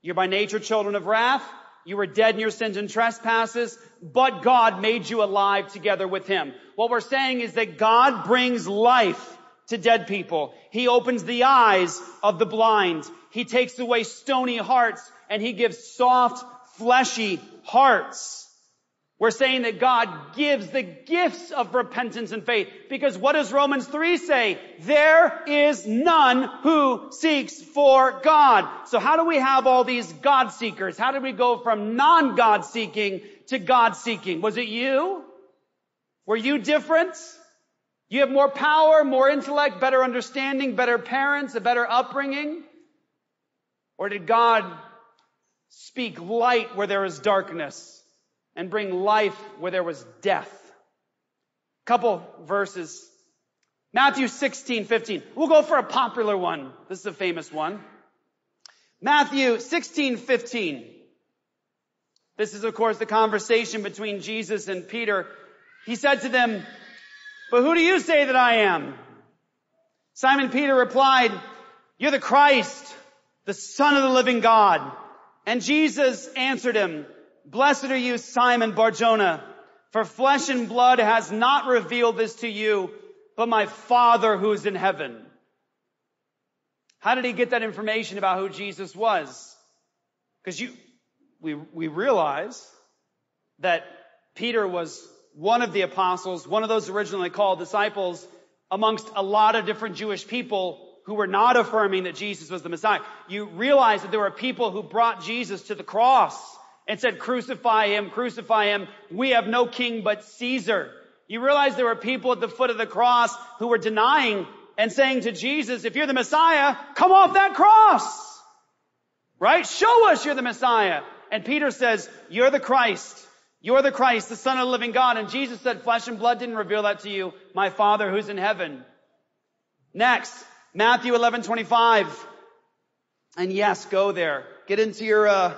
You're by nature children of wrath. You were dead in your sins and trespasses, but God made you alive together with him. What we're saying is that God brings life to dead people. He opens the eyes of the blind. He takes away stony hearts and he gives soft, fleshy hearts. We're saying that God gives the gifts of repentance and faith because what does Romans three say? There is none who seeks for God. So how do we have all these God seekers? How did we go from non-God seeking to God seeking? Was it you? Were you different? You have more power, more intellect, better understanding, better parents, a better upbringing? Or did God speak light where there is darkness? And bring life where there was death. Couple verses. Matthew sixteen fifteen. We'll go for a popular one. This is a famous one. Matthew sixteen fifteen. This is, of course, the conversation between Jesus and Peter. He said to them, but who do you say that I am? Simon Peter replied, you're the Christ, the Son of the living God. And Jesus answered him, blessed are you, Simon Bar-Jonah, for flesh and blood has not revealed this to you, but my Father who is in heaven. How did he get that information about who Jesus was? Because you, we, we realize that Peter was one of the apostles, one of those originally called disciples, amongst a lot of different Jewish people who were not affirming that Jesus was the Messiah. You realize that there were people who brought Jesus to the cross and said, crucify him, crucify him. We have no king but Caesar. You realize there were people at the foot of the cross who were denying and saying to Jesus, if you're the Messiah, come off that cross. Right? Show us you're the Messiah. And Peter says, you're the Christ. You're the Christ, the Son of the living God. And Jesus said, flesh and blood didn't reveal that to you. My Father who's in heaven. Next, Matthew eleven twenty-five. And yes, go there. Get into your, uh,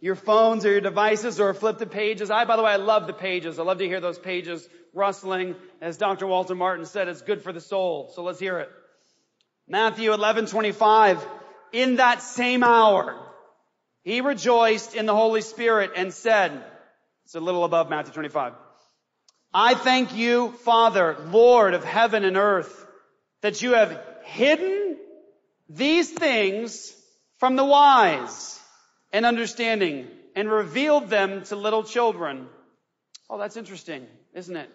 your phones or your devices or flip the pages. I, by the way, I love the pages. I love to hear those pages rustling. As Doctor Walter Martin said, it's good for the soul. So let's hear it. Matthew eleven twenty-five. In that same hour, he rejoiced in the Holy Spirit and said, it's a little above Matthew twenty-five. I thank you, Father, Lord of heaven and earth, that you have hidden these things from the wise and understanding, and revealed them to little children. Oh, that's interesting, isn't it?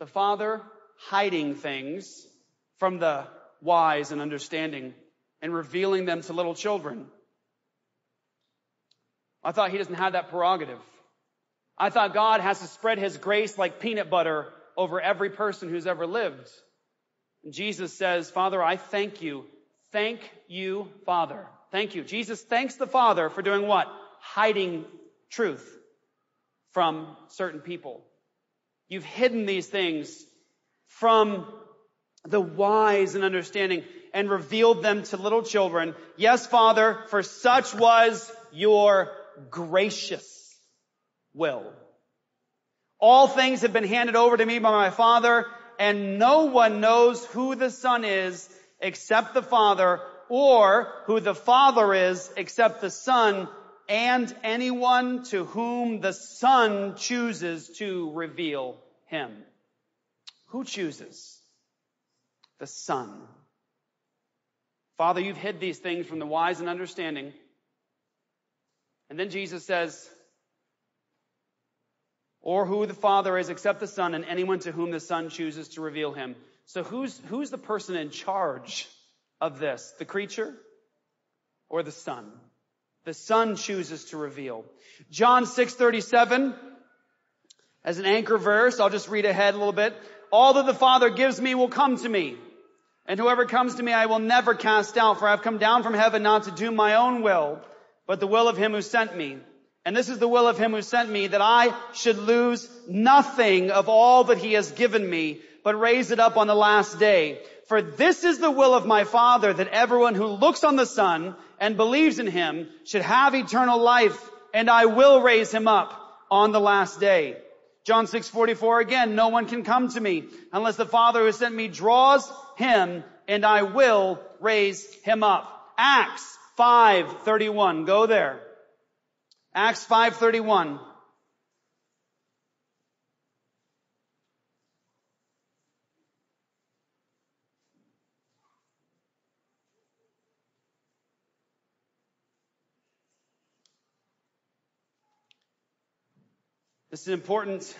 The Father hiding things from the wise and understanding and revealing them to little children. I thought he doesn't have that prerogative. I thought God has to spread his grace like peanut butter over every person who's ever lived. And Jesus says, Father, I thank you. Thank you, Father. Thank you. Jesus thanks the Father for doing what? Hiding truth from certain people. You've hidden these things from the wise and understanding and revealed them to little children. Yes, Father, for such was your gracious will. All things have been handed over to me by my Father, and no one knows who the Son is except the Father, or who the Father is except the Son, and anyone to whom the Son chooses to reveal him. Who chooses? The Son. Father, you've hid these things from the wise and understanding. And then Jesus says, or who the Father is except the Son, and anyone to whom the Son chooses to reveal him. So who's, who's the person in charge of this? The creature or the Son? The Son chooses to reveal. John six thirty-seven, as an anchor verse, I'll just read ahead a little bit. All that the Father gives me will come to me, and whoever comes to me I will never cast out, for I have come down from heaven not to do my own will, but the will of him who sent me. And this is the will of him who sent me, that I should lose nothing of all that he has given me, but raise it up on the last day. For this is the will of my Father, that everyone who looks on the Son and believes in him should have eternal life, and I will raise him up on the last day. John six forty-four again, no one can come to me unless the Father who sent me draws him, and I will raise him up. Acts five thirty-one, go there. Acts five thirty-one. This is an important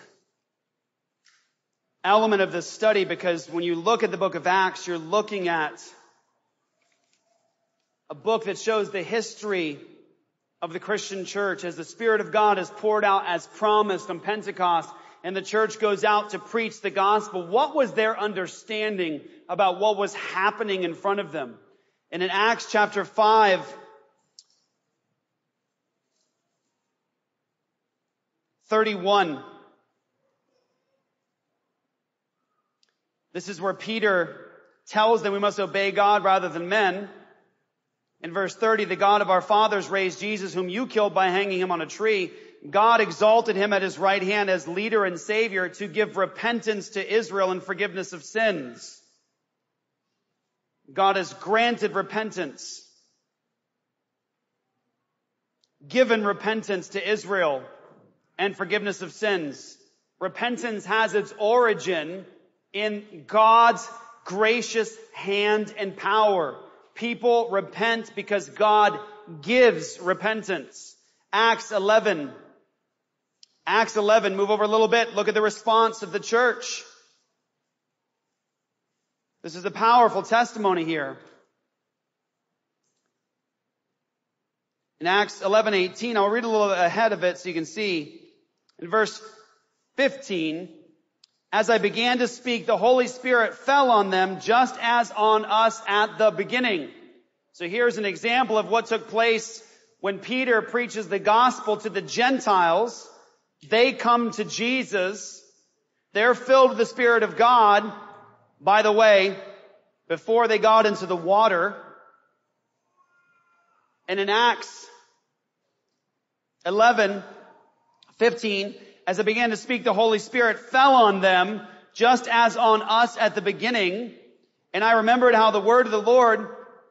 element of this study, because when you look at the book of Acts, you're looking at a book that shows the history of the Christian church as the Spirit of God is poured out as promised on Pentecost, and the church goes out to preach the gospel. What was their understanding about what was happening in front of them? And in Acts chapter five, thirty-one. This is where Peter tells them we must obey God rather than men. In verse thirty, the God of our fathers raised Jesus, whom you killed by hanging him on a tree. God exalted him at his right hand as leader and savior to give repentance to Israel and forgiveness of sins. God has granted repentance, given repentance to Israel and forgiveness of sins. Repentance has its origin in God's gracious hand and power. People repent because God gives repentance. Acts eleven. Acts eleven, move over a little bit. Look at the response of the church. This is a powerful testimony here. In Acts eleven eighteen, I'll read a little ahead of it so you can see. In verse fifteen, as I began to speak, the Holy Spirit fell on them just as on us at the beginning. So here's an example of what took place when Peter preaches the gospel to the Gentiles. They come to Jesus. They're filled with the Spirit of God. By the way, before they got into the water. And in Acts eleven fifteen, as I began to speak, the Holy Spirit fell on them, just as on us at the beginning. And I remembered how the word of the Lord,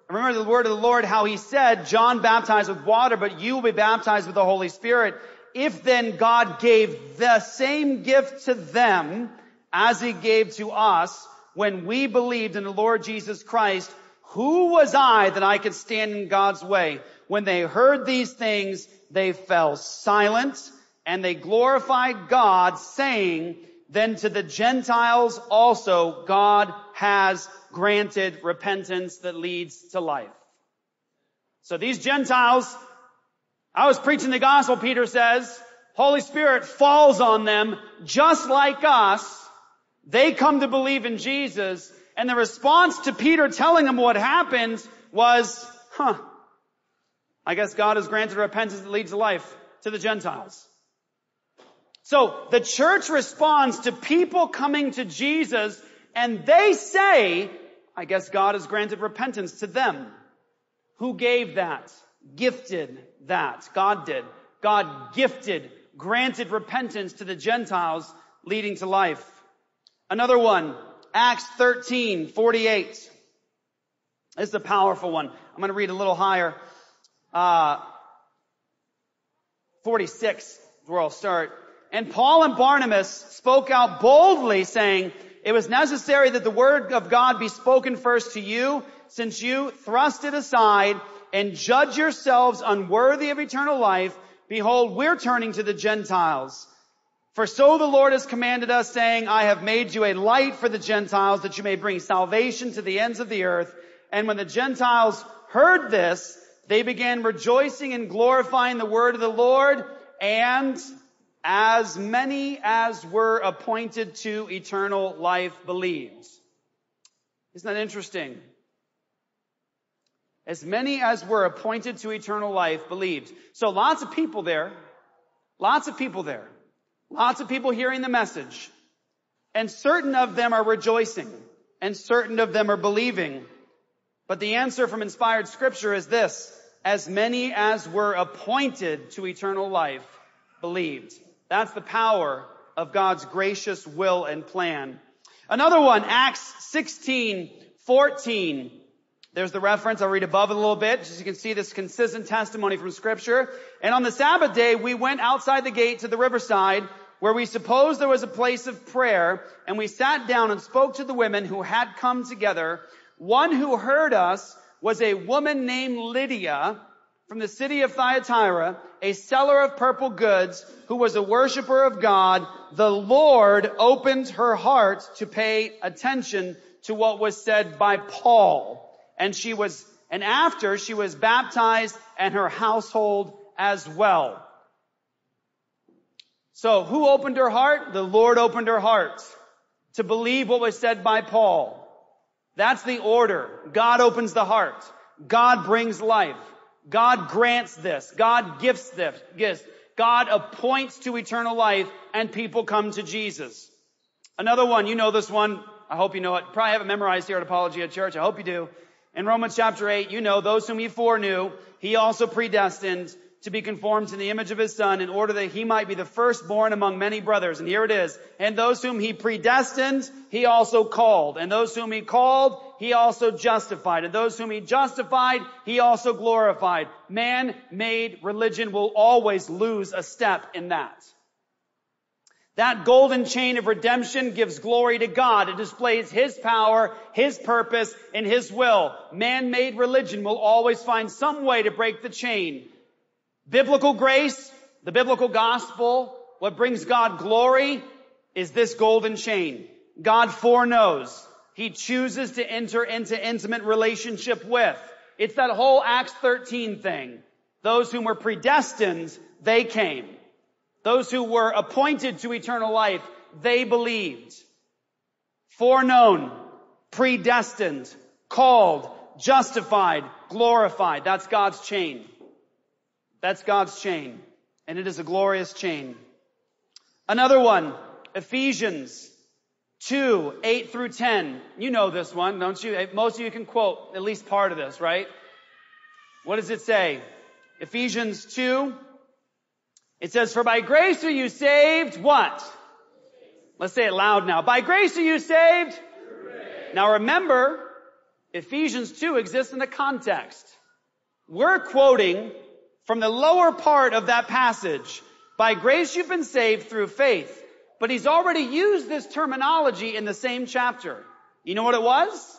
I remember the word of the Lord, how he said, John baptized with water, but you will be baptized with the Holy Spirit. If then God gave the same gift to them as he gave to us when we believed in the Lord Jesus Christ, Who was I that I could stand in God's way? When they heard these things, they fell silent, and they glorified God, saying, then to the Gentiles also God has granted repentance that leads to life. So these Gentiles, I was preaching the gospel, Peter says, Holy Spirit falls on them just like us. They come to believe in Jesus. And the response to Peter telling them what happened was, huh, I guess God has granted repentance that leads to life to the Gentiles. So the church responds to people coming to Jesus, and they say, I guess God has granted repentance to them. Who gave that? Gifted that. God did. God gifted, granted repentance to the Gentiles, leading to life. Another one, Acts thirteen forty-eight. This is a powerful one. I'm going to read a little higher. Uh, forty-six is where I'll start. And Paul and Barnabas spoke out boldly, saying, it was necessary that the word of God be spoken first to you, since you thrust it aside and judge yourselves unworthy of eternal life. Behold, we're turning to the Gentiles. For so the Lord has commanded us, saying, I have made you a light for the Gentiles, that you may bring salvation to the ends of the earth. And when the Gentiles heard this, they began rejoicing and glorifying the word of the Lord, and as many as were appointed to eternal life believed. Isn't that interesting? As many as were appointed to eternal life believed. So lots of people there. Lots of people there. Lots of people hearing the message. And certain of them are rejoicing. And certain of them are believing. But the answer from inspired scripture is this. As many as were appointed to eternal life believed. That's the power of God's gracious will and plan. Another one, Acts sixteen fourteen. There's the reference. I'll read above a little bit, as you can see this consistent testimony from Scripture. And on the Sabbath day, we went outside the gate to the riverside, where we supposed there was a place of prayer, and we sat down and spoke to the women who had come together. One who heard us was a woman named Lydia from the city of Thyatira, a seller of purple goods, who was a worshiper of God. The Lord opened her heart to pay attention to what was said by Paul. And she was, and after she was baptized, and her household as well. So who opened her heart? The Lord opened her heart to believe what was said by Paul. That's the order. God opens the heart. God brings life. God grants this. God gifts this. God appoints to eternal life, and people come to Jesus. Another one, you know this one. I hope you know it. Probably haven't memorized here at Apologia Church. I hope you do. In Romans chapter eight, you know, those whom he foreknew, he also predestined to be conformed to the image of his Son, in order that he might be the firstborn among many brothers. And here it is. And those whom he predestined, he also called. And those whom he called, he also justified. And those whom he justified, he also glorified. Man-made religion will always lose a step in that. That golden chain of redemption gives glory to God. It displays His power, His purpose, and His will. Man-made religion will always find some way to break the chain. Biblical grace, the biblical gospel, what brings God glory is this golden chain. God foreknows. He chooses to enter into intimate relationship with. It's that whole Acts thirteen thing. Those whom were predestined, they came. Those who were appointed to eternal life, they believed. Foreknown, predestined, called, justified, glorified. That's God's chain. That's God's chain. And it is a glorious chain. Another one, Ephesians two, eight through ten. You know this one, don't you? Most of you can quote at least part of this, right? What does it say? Ephesians two. It says, for by grace are you saved, what? Let's say it loud now. By grace are you saved? Grace. Now remember, Ephesians two exists in the context. We're quoting from the lower part of that passage. By grace you've been saved through faith. But he's already used this terminology in the same chapter. You know what it was?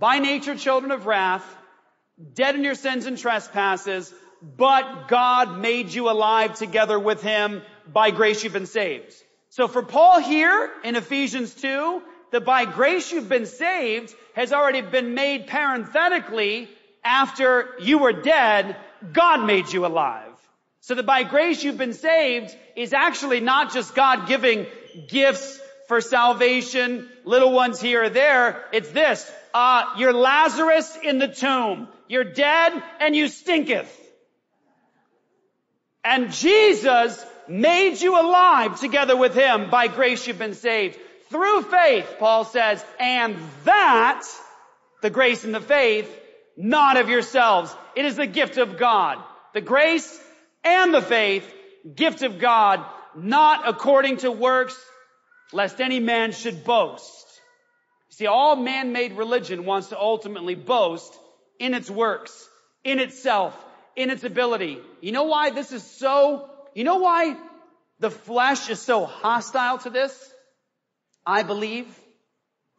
by nature children of wrath, dead in your sins and trespasses, but God made you alive together with him. By grace you've been saved. So for Paul here in Ephesians two, the by grace you've been saved has already been made parenthetically after you were dead, God made you alive. So the by grace you've been saved is actually not just God giving gifts for salvation, little ones here or there. It's this, uh, you're Lazarus in the tomb. You're dead and you stinketh. And Jesus made you alive together with him. By grace you've been saved. Through faith, Paul says, and that, the grace and the faith, not of yourselves. It is the gift of God. The grace and the faith, gift of God, not according to works, lest any man should boast. You see, all man-made religion wants to ultimately boast in its works, in itself, in its ability. You know why this is so, you know why the flesh is so hostile to this? I believe.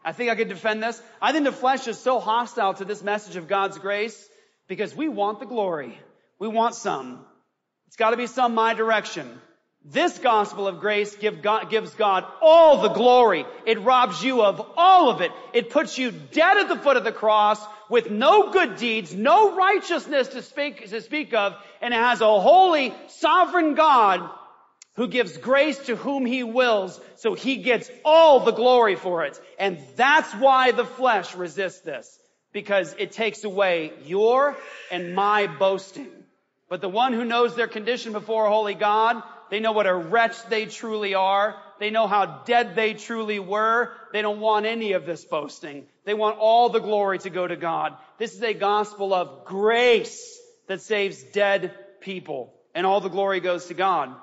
I think I could defend this. I think the flesh is so hostile to this message of God's grace because we want the glory. We want some. It's got to be some my direction. This gospel of grace give God, gives God all the glory. It robs you of all of it. It puts you dead at the foot of the cross with no good deeds, no righteousness to speak, to speak of, and it has a holy, sovereign God who gives grace to whom he wills, so he gets all the glory for it. And that's why the flesh resists this, because it takes away your and my boasting. But the one who knows their condition before a holy God, they know what a wretch they truly are. They know how dead they truly were. They don't want any of this boasting. They want all the glory to go to God. This is a gospel of grace that saves dead people, and all the glory goes to God.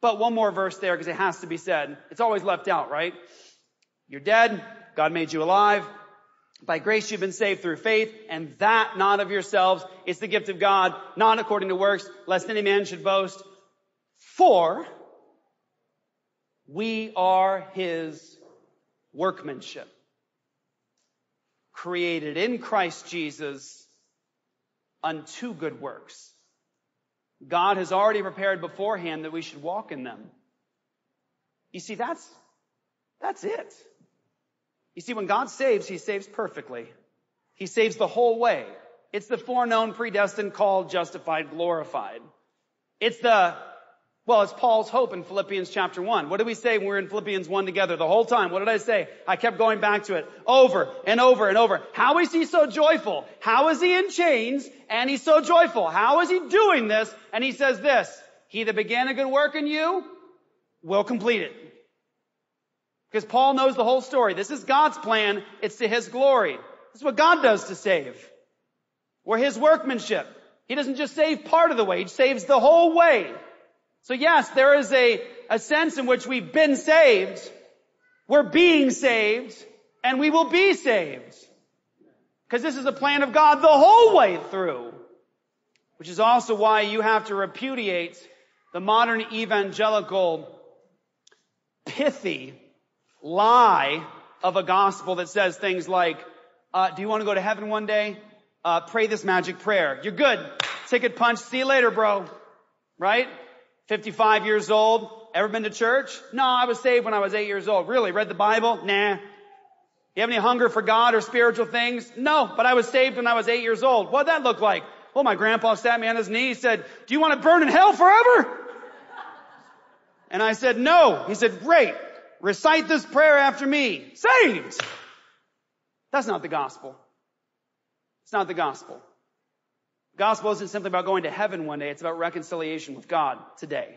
But one more verse there, because it has to be said. It's always left out, right? You're dead. God made you alive. By grace you've been saved through faith, and that not of yourselves. It's the gift of God, not according to works, lest any man should boast. For we are his workmanship, created in Christ Jesus unto good works. God has already prepared beforehand that we should walk in them. You see, that's, that's it. You see, when God saves, he saves perfectly. He saves the whole way. It's the foreknown, predestined, called, justified, glorified. It's the, well, it's Paul's hope in Philippians chapter one. What did we say when we were in Philippians one together the whole time? What did I say? I kept going back to it over and over and over. How is he so joyful? How is he in chains and he's so joyful? How is he doing this? And he says this, he that began a good work in you will complete it. Because Paul knows the whole story. This is God's plan. It's to his glory. This is what God does to save. We're his workmanship. He doesn't just save part of the way. He saves the whole way. So yes, there is a, a sense in which we've been saved, we're being saved, and we will be saved. Because this is the plan of God the whole way through. Which is also why you have to repudiate the modern evangelical pithy lie of a gospel that says things like, uh, do you want to go to heaven one day? Uh, pray this magic prayer. You're good. Ticket punch. See you later, bro. Right? fifty-five years old. Ever been to church? No, I was saved when I was eight years old. Really? Read the Bible? Nah. You have any hunger for God or spiritual things? No, but I was saved when I was eight years old. What'd that look like? Well, my grandpa sat me on his knee. He said, do you want to burn in hell forever? And I said, no. He said, great. Recite this prayer after me. Saved! That's not the gospel. It's not the gospel. Gospel isn't simply about going to heaven one day. It's about reconciliation with God today.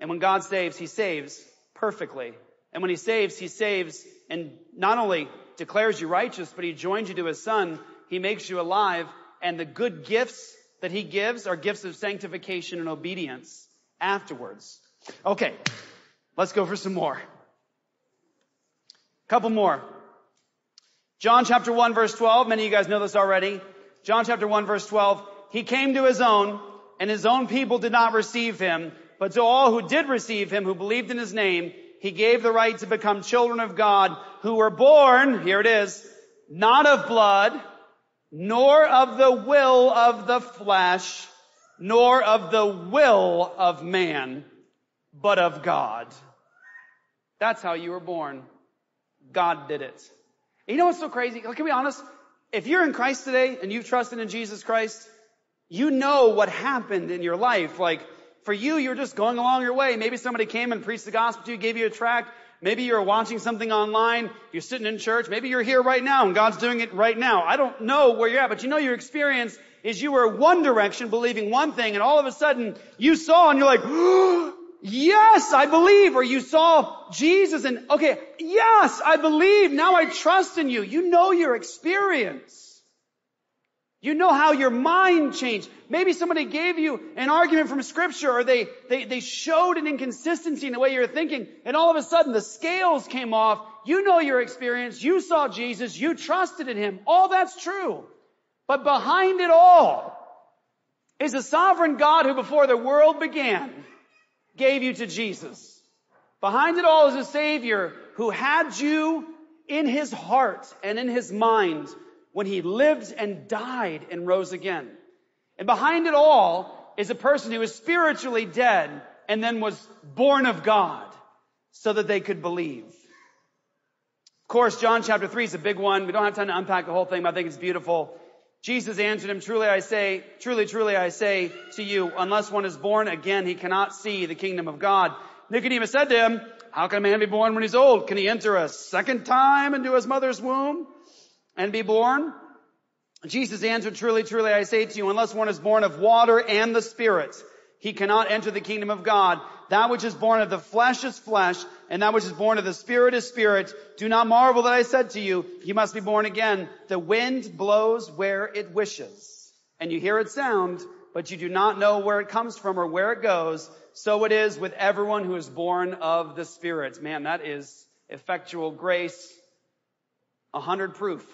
And when God saves, he saves perfectly. And when he saves, he saves and not only declares you righteous, but he joins you to his son. He makes you alive. And the good gifts that he gives are gifts of sanctification and obedience afterwards. Okay, let's go for some more. Couple more. John chapter one verse twelve. Many of you guys know this already. John chapter one verse twelve, he came to his own, and his own people did not receive him. But to all who did receive him, who believed in his name, he gave the right to become children of God, who were born, here it is, not of blood, nor of the will of the flesh, nor of the will of man, but of God. That's how you were born. God did it. And you know what's so crazy? Can we be honest? If you're in Christ today and you've trusted in Jesus Christ, you know what happened in your life. Like, for you, you're just going along your way. Maybe somebody came and preached the gospel to you, gave you a tract. Maybe you're watching something online. You're sitting in church. Maybe you're here right now and God's doing it right now. I don't know where you're at, but you know your experience is you were one direction, believing one thing, and all of a sudden you saw and you're like, oh, yes, I believe. Or you saw Jesus and, okay, yes, I believe. Now I trust in you. You know your experience. You know how your mind changed. Maybe somebody gave you an argument from Scripture, or they, they, they showed an inconsistency in the way you were thinking, and all of a sudden the scales came off. You know your experience. You saw Jesus. You trusted in Him. All that's true. But behind it all is a sovereign God who, before the world began, gave you to Jesus. Behind it all is a Savior who had you in His heart and in His mind when He lived and died and rose again. And behind it all is a person who was spiritually dead and then was born of God so that they could believe. Of course, John chapter three is a big one. We don't have time to unpack the whole thing, but I think it's beautiful. Jesus answered him, truly I say, truly, truly I say to you, unless one is born again, he cannot see the kingdom of God. Nicodemus said to him, how can a man be born when he's old? Can he enter a second time into his mother's womb and be born? Jesus answered, truly, truly, I say to you, unless one is born of water and the Spirit, he cannot enter the kingdom of God. That which is born of the flesh is flesh, and that which is born of the Spirit is spirit. Do not marvel that I said to you, you must be born again. The wind blows where it wishes, and you hear its sound, but you do not know where it comes from or where it goes. So it is with everyone who is born of the Spirit. Man, that is effectual grace, a hundred proof.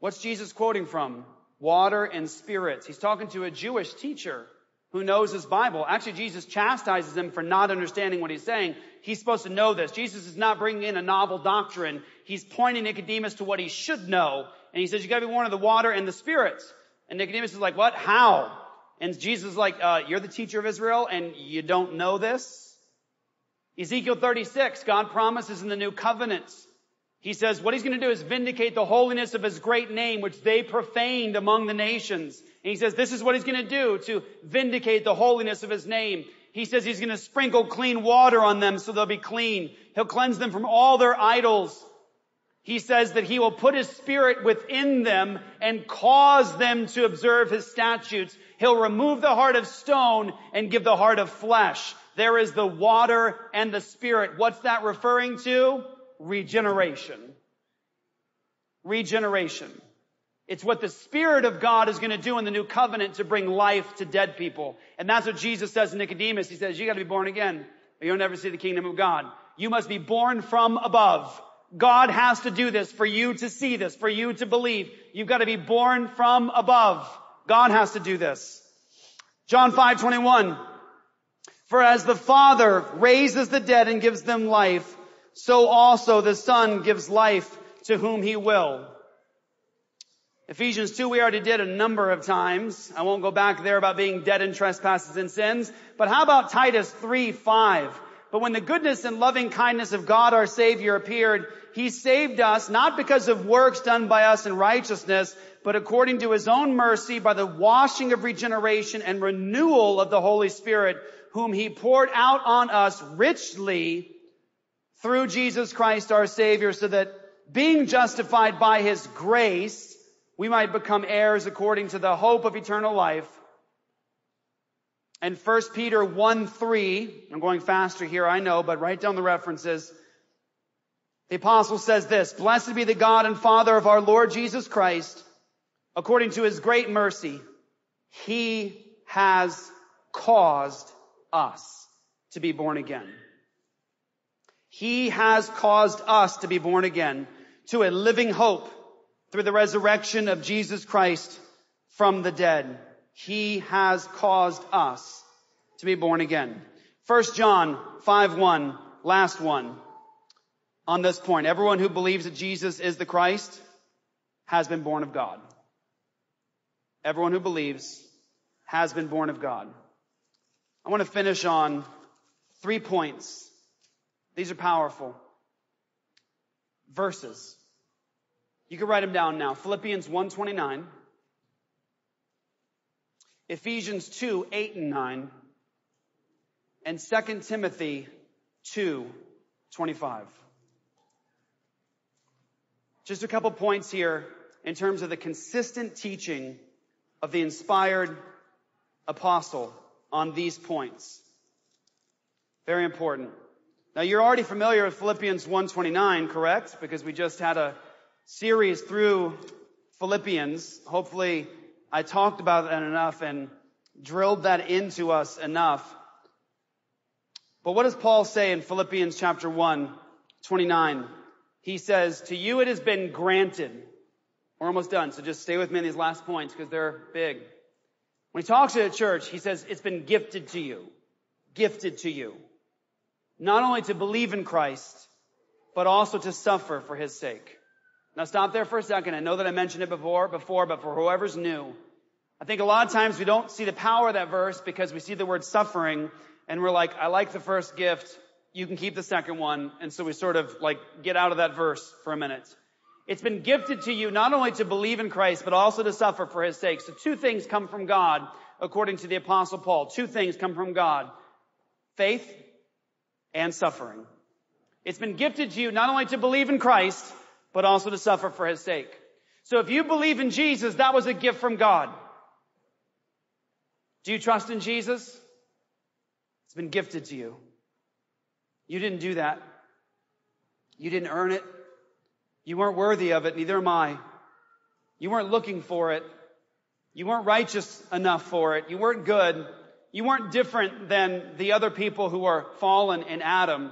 What's Jesus quoting from? Water and spirits. He's talking to a Jewish teacher who knows his Bible. Actually, Jesus chastises him for not understanding what he's saying. He's supposed to know this. Jesus is not bringing in a novel doctrine. He's pointing Nicodemus to what he should know. And he says, you got to be born of the water and the spirits. And Nicodemus is like, what? How? And Jesus is like, uh, you're the teacher of Israel and you don't know this? Ezekiel thirty-six, God promises in the new covenant. He says what he's going to do is vindicate the holiness of his great name, which they profaned among the nations. And he says this is what he's going to do to vindicate the holiness of his name. He says he's going to sprinkle clean water on them so they'll be clean. He'll cleanse them from all their idols. He says that he will put his spirit within them and cause them to observe his statutes. He'll remove the heart of stone and give the heart of flesh. There is the water and the spirit. What's that referring to? Regeneration. Regeneration. It's what the Spirit of God is going to do in the new covenant to bring life to dead people. And that's what Jesus says to Nicodemus. He says, you got to be born again or you'll never see the kingdom of God. You must be born from above. God has to do this for you to see this, for you to believe. You've got to be born from above. God has to do this. John five twenty-one. For as the Father raises the dead and gives them life, so also the Son gives life to whom He will. Ephesians two, we already did a number of times. I won't go back there about being dead in trespasses and sins. But how about Titus three five? But when the goodness and loving kindness of God our Savior appeared, He saved us, not because of works done by us in righteousness, but according to His own mercy by the washing of regeneration and renewal of the Holy Spirit, whom He poured out on us richly through Jesus Christ our Savior, so that being justified by His grace, we might become heirs according to the hope of eternal life. And First Peter one three, I'm going faster here, I know, but write down the references. The apostle says this, blessed be the God and Father of our Lord Jesus Christ, according to His great mercy, He has caused us to be born again. He has caused us to be born again to a living hope through the resurrection of Jesus Christ from the dead. He has caused us to be born again. First John five one, last one on this point. Everyone who believes that Jesus is the Christ has been born of God. Everyone who believes has been born of God. I want to finish on three points. These are powerful verses. You can write them down now. Philippians one twenty-nine. Ephesians two, eight and nine. And Second Timothy two, twenty-five. Just a couple points here in terms of the consistent teaching of the inspired apostle on these points. Very important. Now, you're already familiar with Philippians one twenty-nine, correct? Because we just had a series through Philippians. Hopefully, I talked about that enough and drilled that into us enough. But what does Paul say in Philippians chapter one, twenty-nine? He says, to you it has been granted. We're almost done, so just stay with me in these last points because they're big. When he talks to the church, he says, it's been gifted to you. Gifted to you. Not only to believe in Christ, but also to suffer for his sake. Now stop there for a second. I know that I mentioned it before, before, but for whoever's new, I think a lot of times we don't see the power of that verse because we see the word suffering and we're like, I like the first gift, you can keep the second one. And so we sort of like get out of that verse for a minute. It's been gifted to you not only to believe in Christ, but also to suffer for his sake. So two things come from God, according to the Apostle Paul. Two things come from God, faith and suffering. It's been gifted to you not only to believe in Christ, but also to suffer for his sake. So if you believe in Jesus, that was a gift from God. Do you trust in Jesus? It's been gifted to you. You didn't do that. You didn't earn it. You weren't worthy of it. Neither am I. You weren't looking for it. You weren't righteous enough for it. You weren't good. You weren't different than the other people who are fallen in Adam.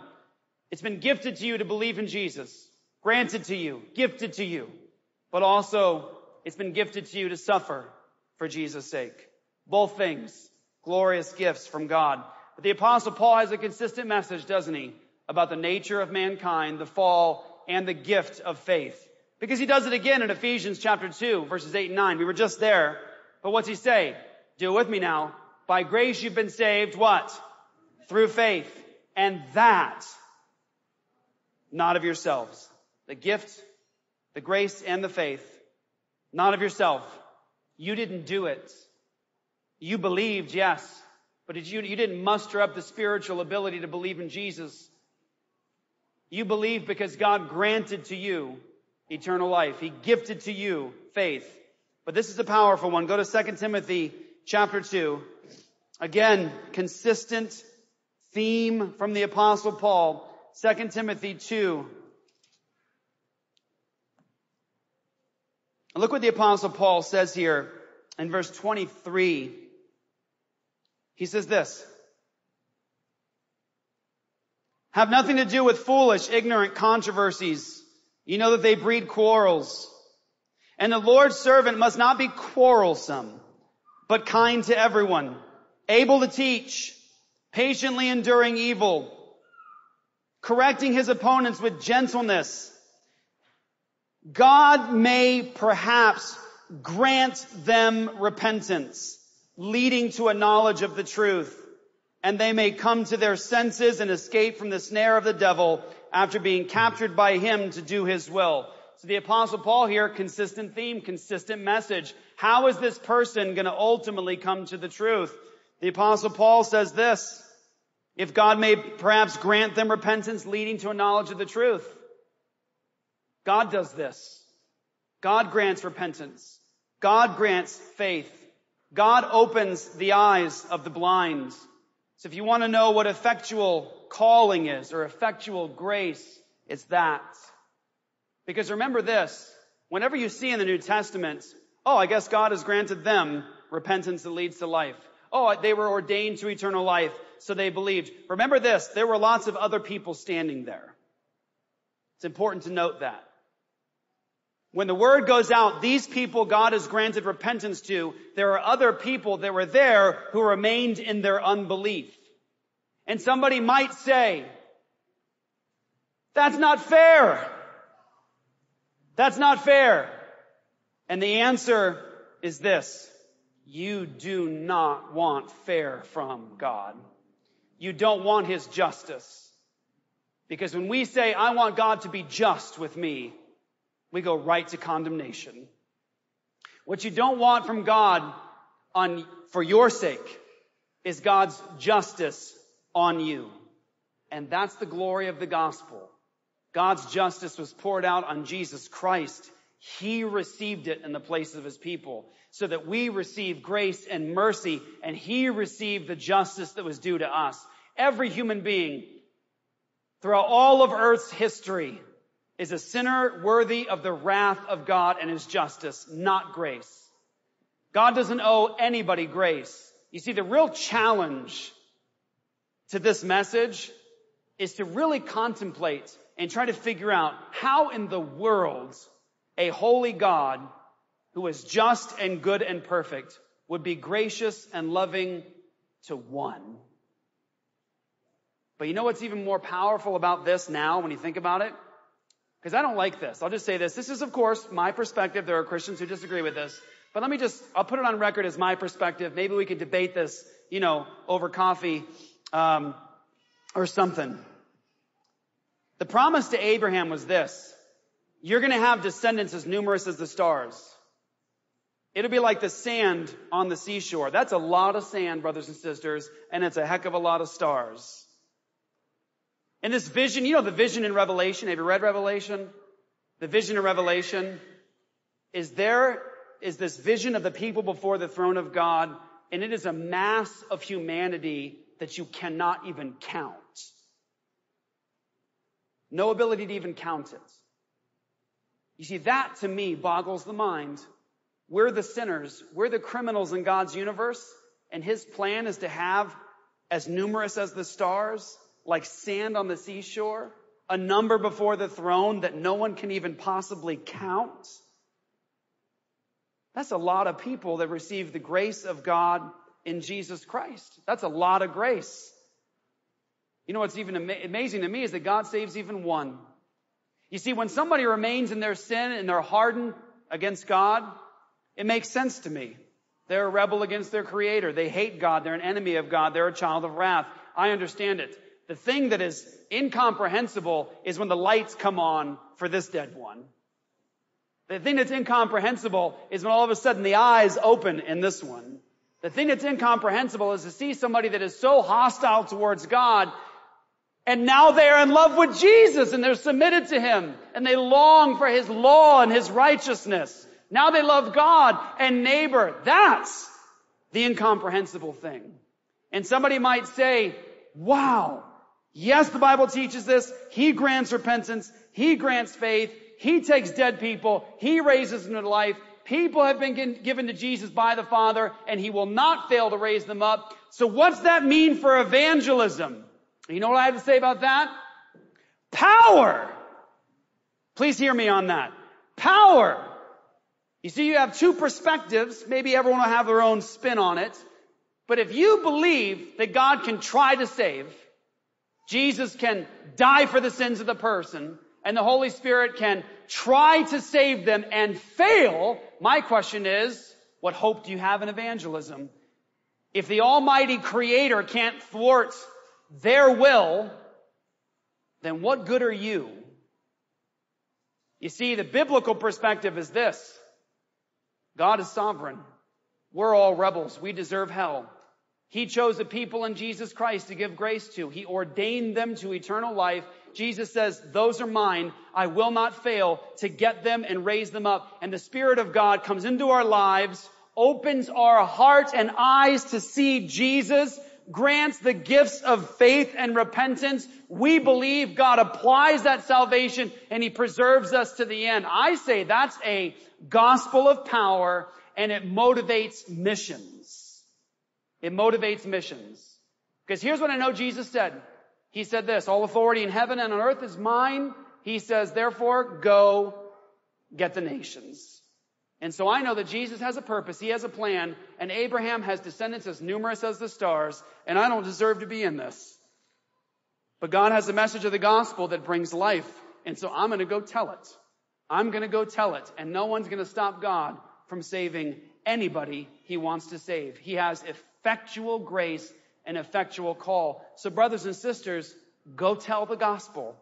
It's been gifted to you to believe in Jesus. Granted to you, gifted to you, but also it's been gifted to you to suffer for Jesus' sake. Both things, glorious gifts from God. But the Apostle Paul has a consistent message, doesn't he, about the nature of mankind, the fall, and the gift of faith. Because he does it again in Ephesians chapter two, verses eight and nine. We were just there, but what's he say? Do it with me now. By grace you've been saved, what? Through faith, and that, not of yourselves. The gift, the grace, and the faith, not of yourself. You didn't do it. You believed, yes, but did you, you didn't muster up the spiritual ability to believe in Jesus. You believed because God granted to you eternal life. He gifted to you faith. But this is a powerful one. Go to Second Timothy chapter two. Again, consistent theme from the Apostle Paul. Second Timothy two. Look what the Apostle Paul says here in verse twenty-three. He says this. Have nothing to do with foolish, ignorant controversies. You know that they breed quarrels. And the Lord's servant must not be quarrelsome, but kind to everyone, able to teach, patiently enduring evil, correcting his opponents with gentleness. God may perhaps grant them repentance, leading to a knowledge of the truth, and they may come to their senses and escape from the snare of the devil after being captured by him to do his will. So the Apostle Paul here, consistent theme, consistent message. How is this person going to ultimately come to the truth? The Apostle Paul says this, if God may perhaps grant them repentance, leading to a knowledge of the truth. God does this. God grants repentance. God grants faith. God opens the eyes of the blind. So if you want to know what effectual calling is or effectual grace, it's that. Because remember this, whenever you see in the New Testament, oh, I guess God has granted them repentance that leads to life. Oh, they were ordained to eternal life, so they believed. Remember this, there were lots of other people standing there. It's important to note that. When the word goes out, these people God has granted repentance to, there are other people that were there who remained in their unbelief. And somebody might say, that's not fair. That's not fair. And the answer is this. You do not want fair from God. You don't want his justice. Because when we say, I want God to be just with me, we go right to condemnation. What you don't want from God on, for your sake is God's justice on you. And that's the glory of the gospel. God's justice was poured out on Jesus Christ. He received it in the place of his people so that we receive grace and mercy, and he received the justice that was due to us. Every human being throughout all of earth's history is a sinner worthy of the wrath of God and his justice, not grace. God doesn't owe anybody grace. You see, the real challenge to this message is to really contemplate and try to figure out how in the world a holy God who is just and good and perfect would be gracious and loving to one. But you know what's even more powerful about this now when you think about it? Because I don't like this. I'll just say this. This is, of course, my perspective. There are Christians who disagree with this. But let me just, I'll put it on record as my perspective. Maybe we could debate this, you know, over coffee um, or something. The promise to Abraham was this. You're going to have descendants as numerous as the stars. It'll be like the sand on the seashore. That's a lot of sand, brothers and sisters, and it's a heck of a lot of stars. And this vision, you know the vision in Revelation? Have you read Revelation? The vision in Revelation is there is this vision of the people before the throne of God, and it is a mass of humanity that you cannot even count. No ability to even count it. You see, that to me boggles the mind. We're the sinners. We're the criminals in God's universe. And his plan is to have as numerous as the stars, like sand on the seashore, a number before the throne that no one can even possibly count. That's a lot of people that receive the grace of God in Jesus Christ. That's a lot of grace. You know what's even ama- amazing to me is that God saves even one. You see, when somebody remains in their sin and they're hardened against God, it makes sense to me. They're a rebel against their creator. They hate God. They're an enemy of God. They're a child of wrath. I understand it. The thing that is incomprehensible is when the lights come on for this dead one. The thing that's incomprehensible is when all of a sudden the eyes open in this one. The thing that's incomprehensible is to see somebody that is so hostile towards God, and now they are in love with Jesus and they're submitted to him and they long for his law and his righteousness. Now they love God and neighbor. That's the incomprehensible thing. And somebody might say, wow, yes, the Bible teaches this. He grants repentance. He grants faith. He takes dead people. He raises them to life. People have been given to Jesus by the Father and he will not fail to raise them up. So what's that mean for evangelism? You know what I have to say about that? Power! Please hear me on that. Power! You see, you have two perspectives. Maybe everyone will have their own spin on it. But if you believe that God can try to save, Jesus can die for the sins of the person, and the Holy Spirit can try to save them and fail, my question is, what hope do you have in evangelism? If the Almighty Creator can't thwart their will, then what good are you? You see, the biblical perspective is this. God is sovereign. We're all rebels. We deserve hell. He chose a people in Jesus Christ to give grace to. He ordained them to eternal life. Jesus says, those are mine. I will not fail to get them and raise them up. And the Spirit of God comes into our lives, opens our hearts and eyes to see Jesus, grants the gifts of faith and repentance. We believe God applies that salvation and he preserves us to the end. I say that's a gospel of power and it motivates missions. It motivates missions. Because here's what I know Jesus said. He said this, all authority in heaven and on earth is mine. He says, therefore, go get the nations. And so I know that Jesus has a purpose, he has a plan, and Abraham has descendants as numerous as the stars, and I don't deserve to be in this. But God has a message of the gospel that brings life, and so I'm going to go tell it. I'm going to go tell it, and no one's going to stop God from saving anybody he wants to save. He has effectual grace and effectual call. So brothers and sisters, go tell the gospel.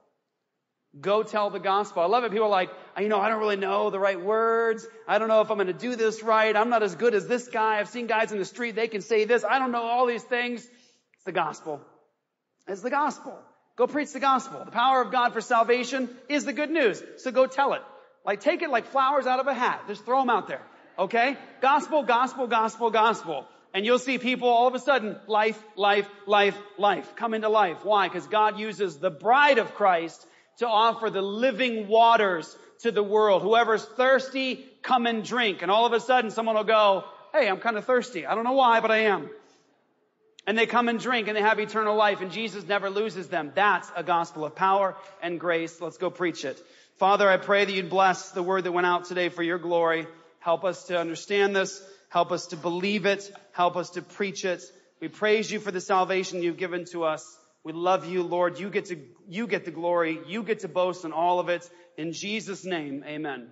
Go tell the gospel. I love it. People are like, you know, I don't really know the right words. I don't know if I'm going to do this right. I'm not as good as this guy. I've seen guys in the street. They can say this. I don't know all these things. It's the gospel. It's the gospel. Go preach the gospel. The power of God for salvation is the good news. So go tell it. Like, take it like flowers out of a hat. Just throw them out there. Okay? Gospel, gospel, gospel, gospel. And you'll see people all of a sudden, life, life, life, life, come into life. Why? Because God uses the bride of Christ to offer the living waters to the world. Whoever's thirsty, come and drink. And all of a sudden, someone will go, hey, I'm kind of thirsty. I don't know why, but I am. And they come and drink, and they have eternal life, and Jesus never loses them. That's a gospel of power and grace. Let's go preach it. Father, I pray that you'd bless the word that went out today for your glory. Help us to understand this. Help us to believe it. Help us to preach it. We praise you for the salvation you've given to us. We love you, Lord. You get to, you get the glory. You get to boast in all of it. In Jesus' name, amen.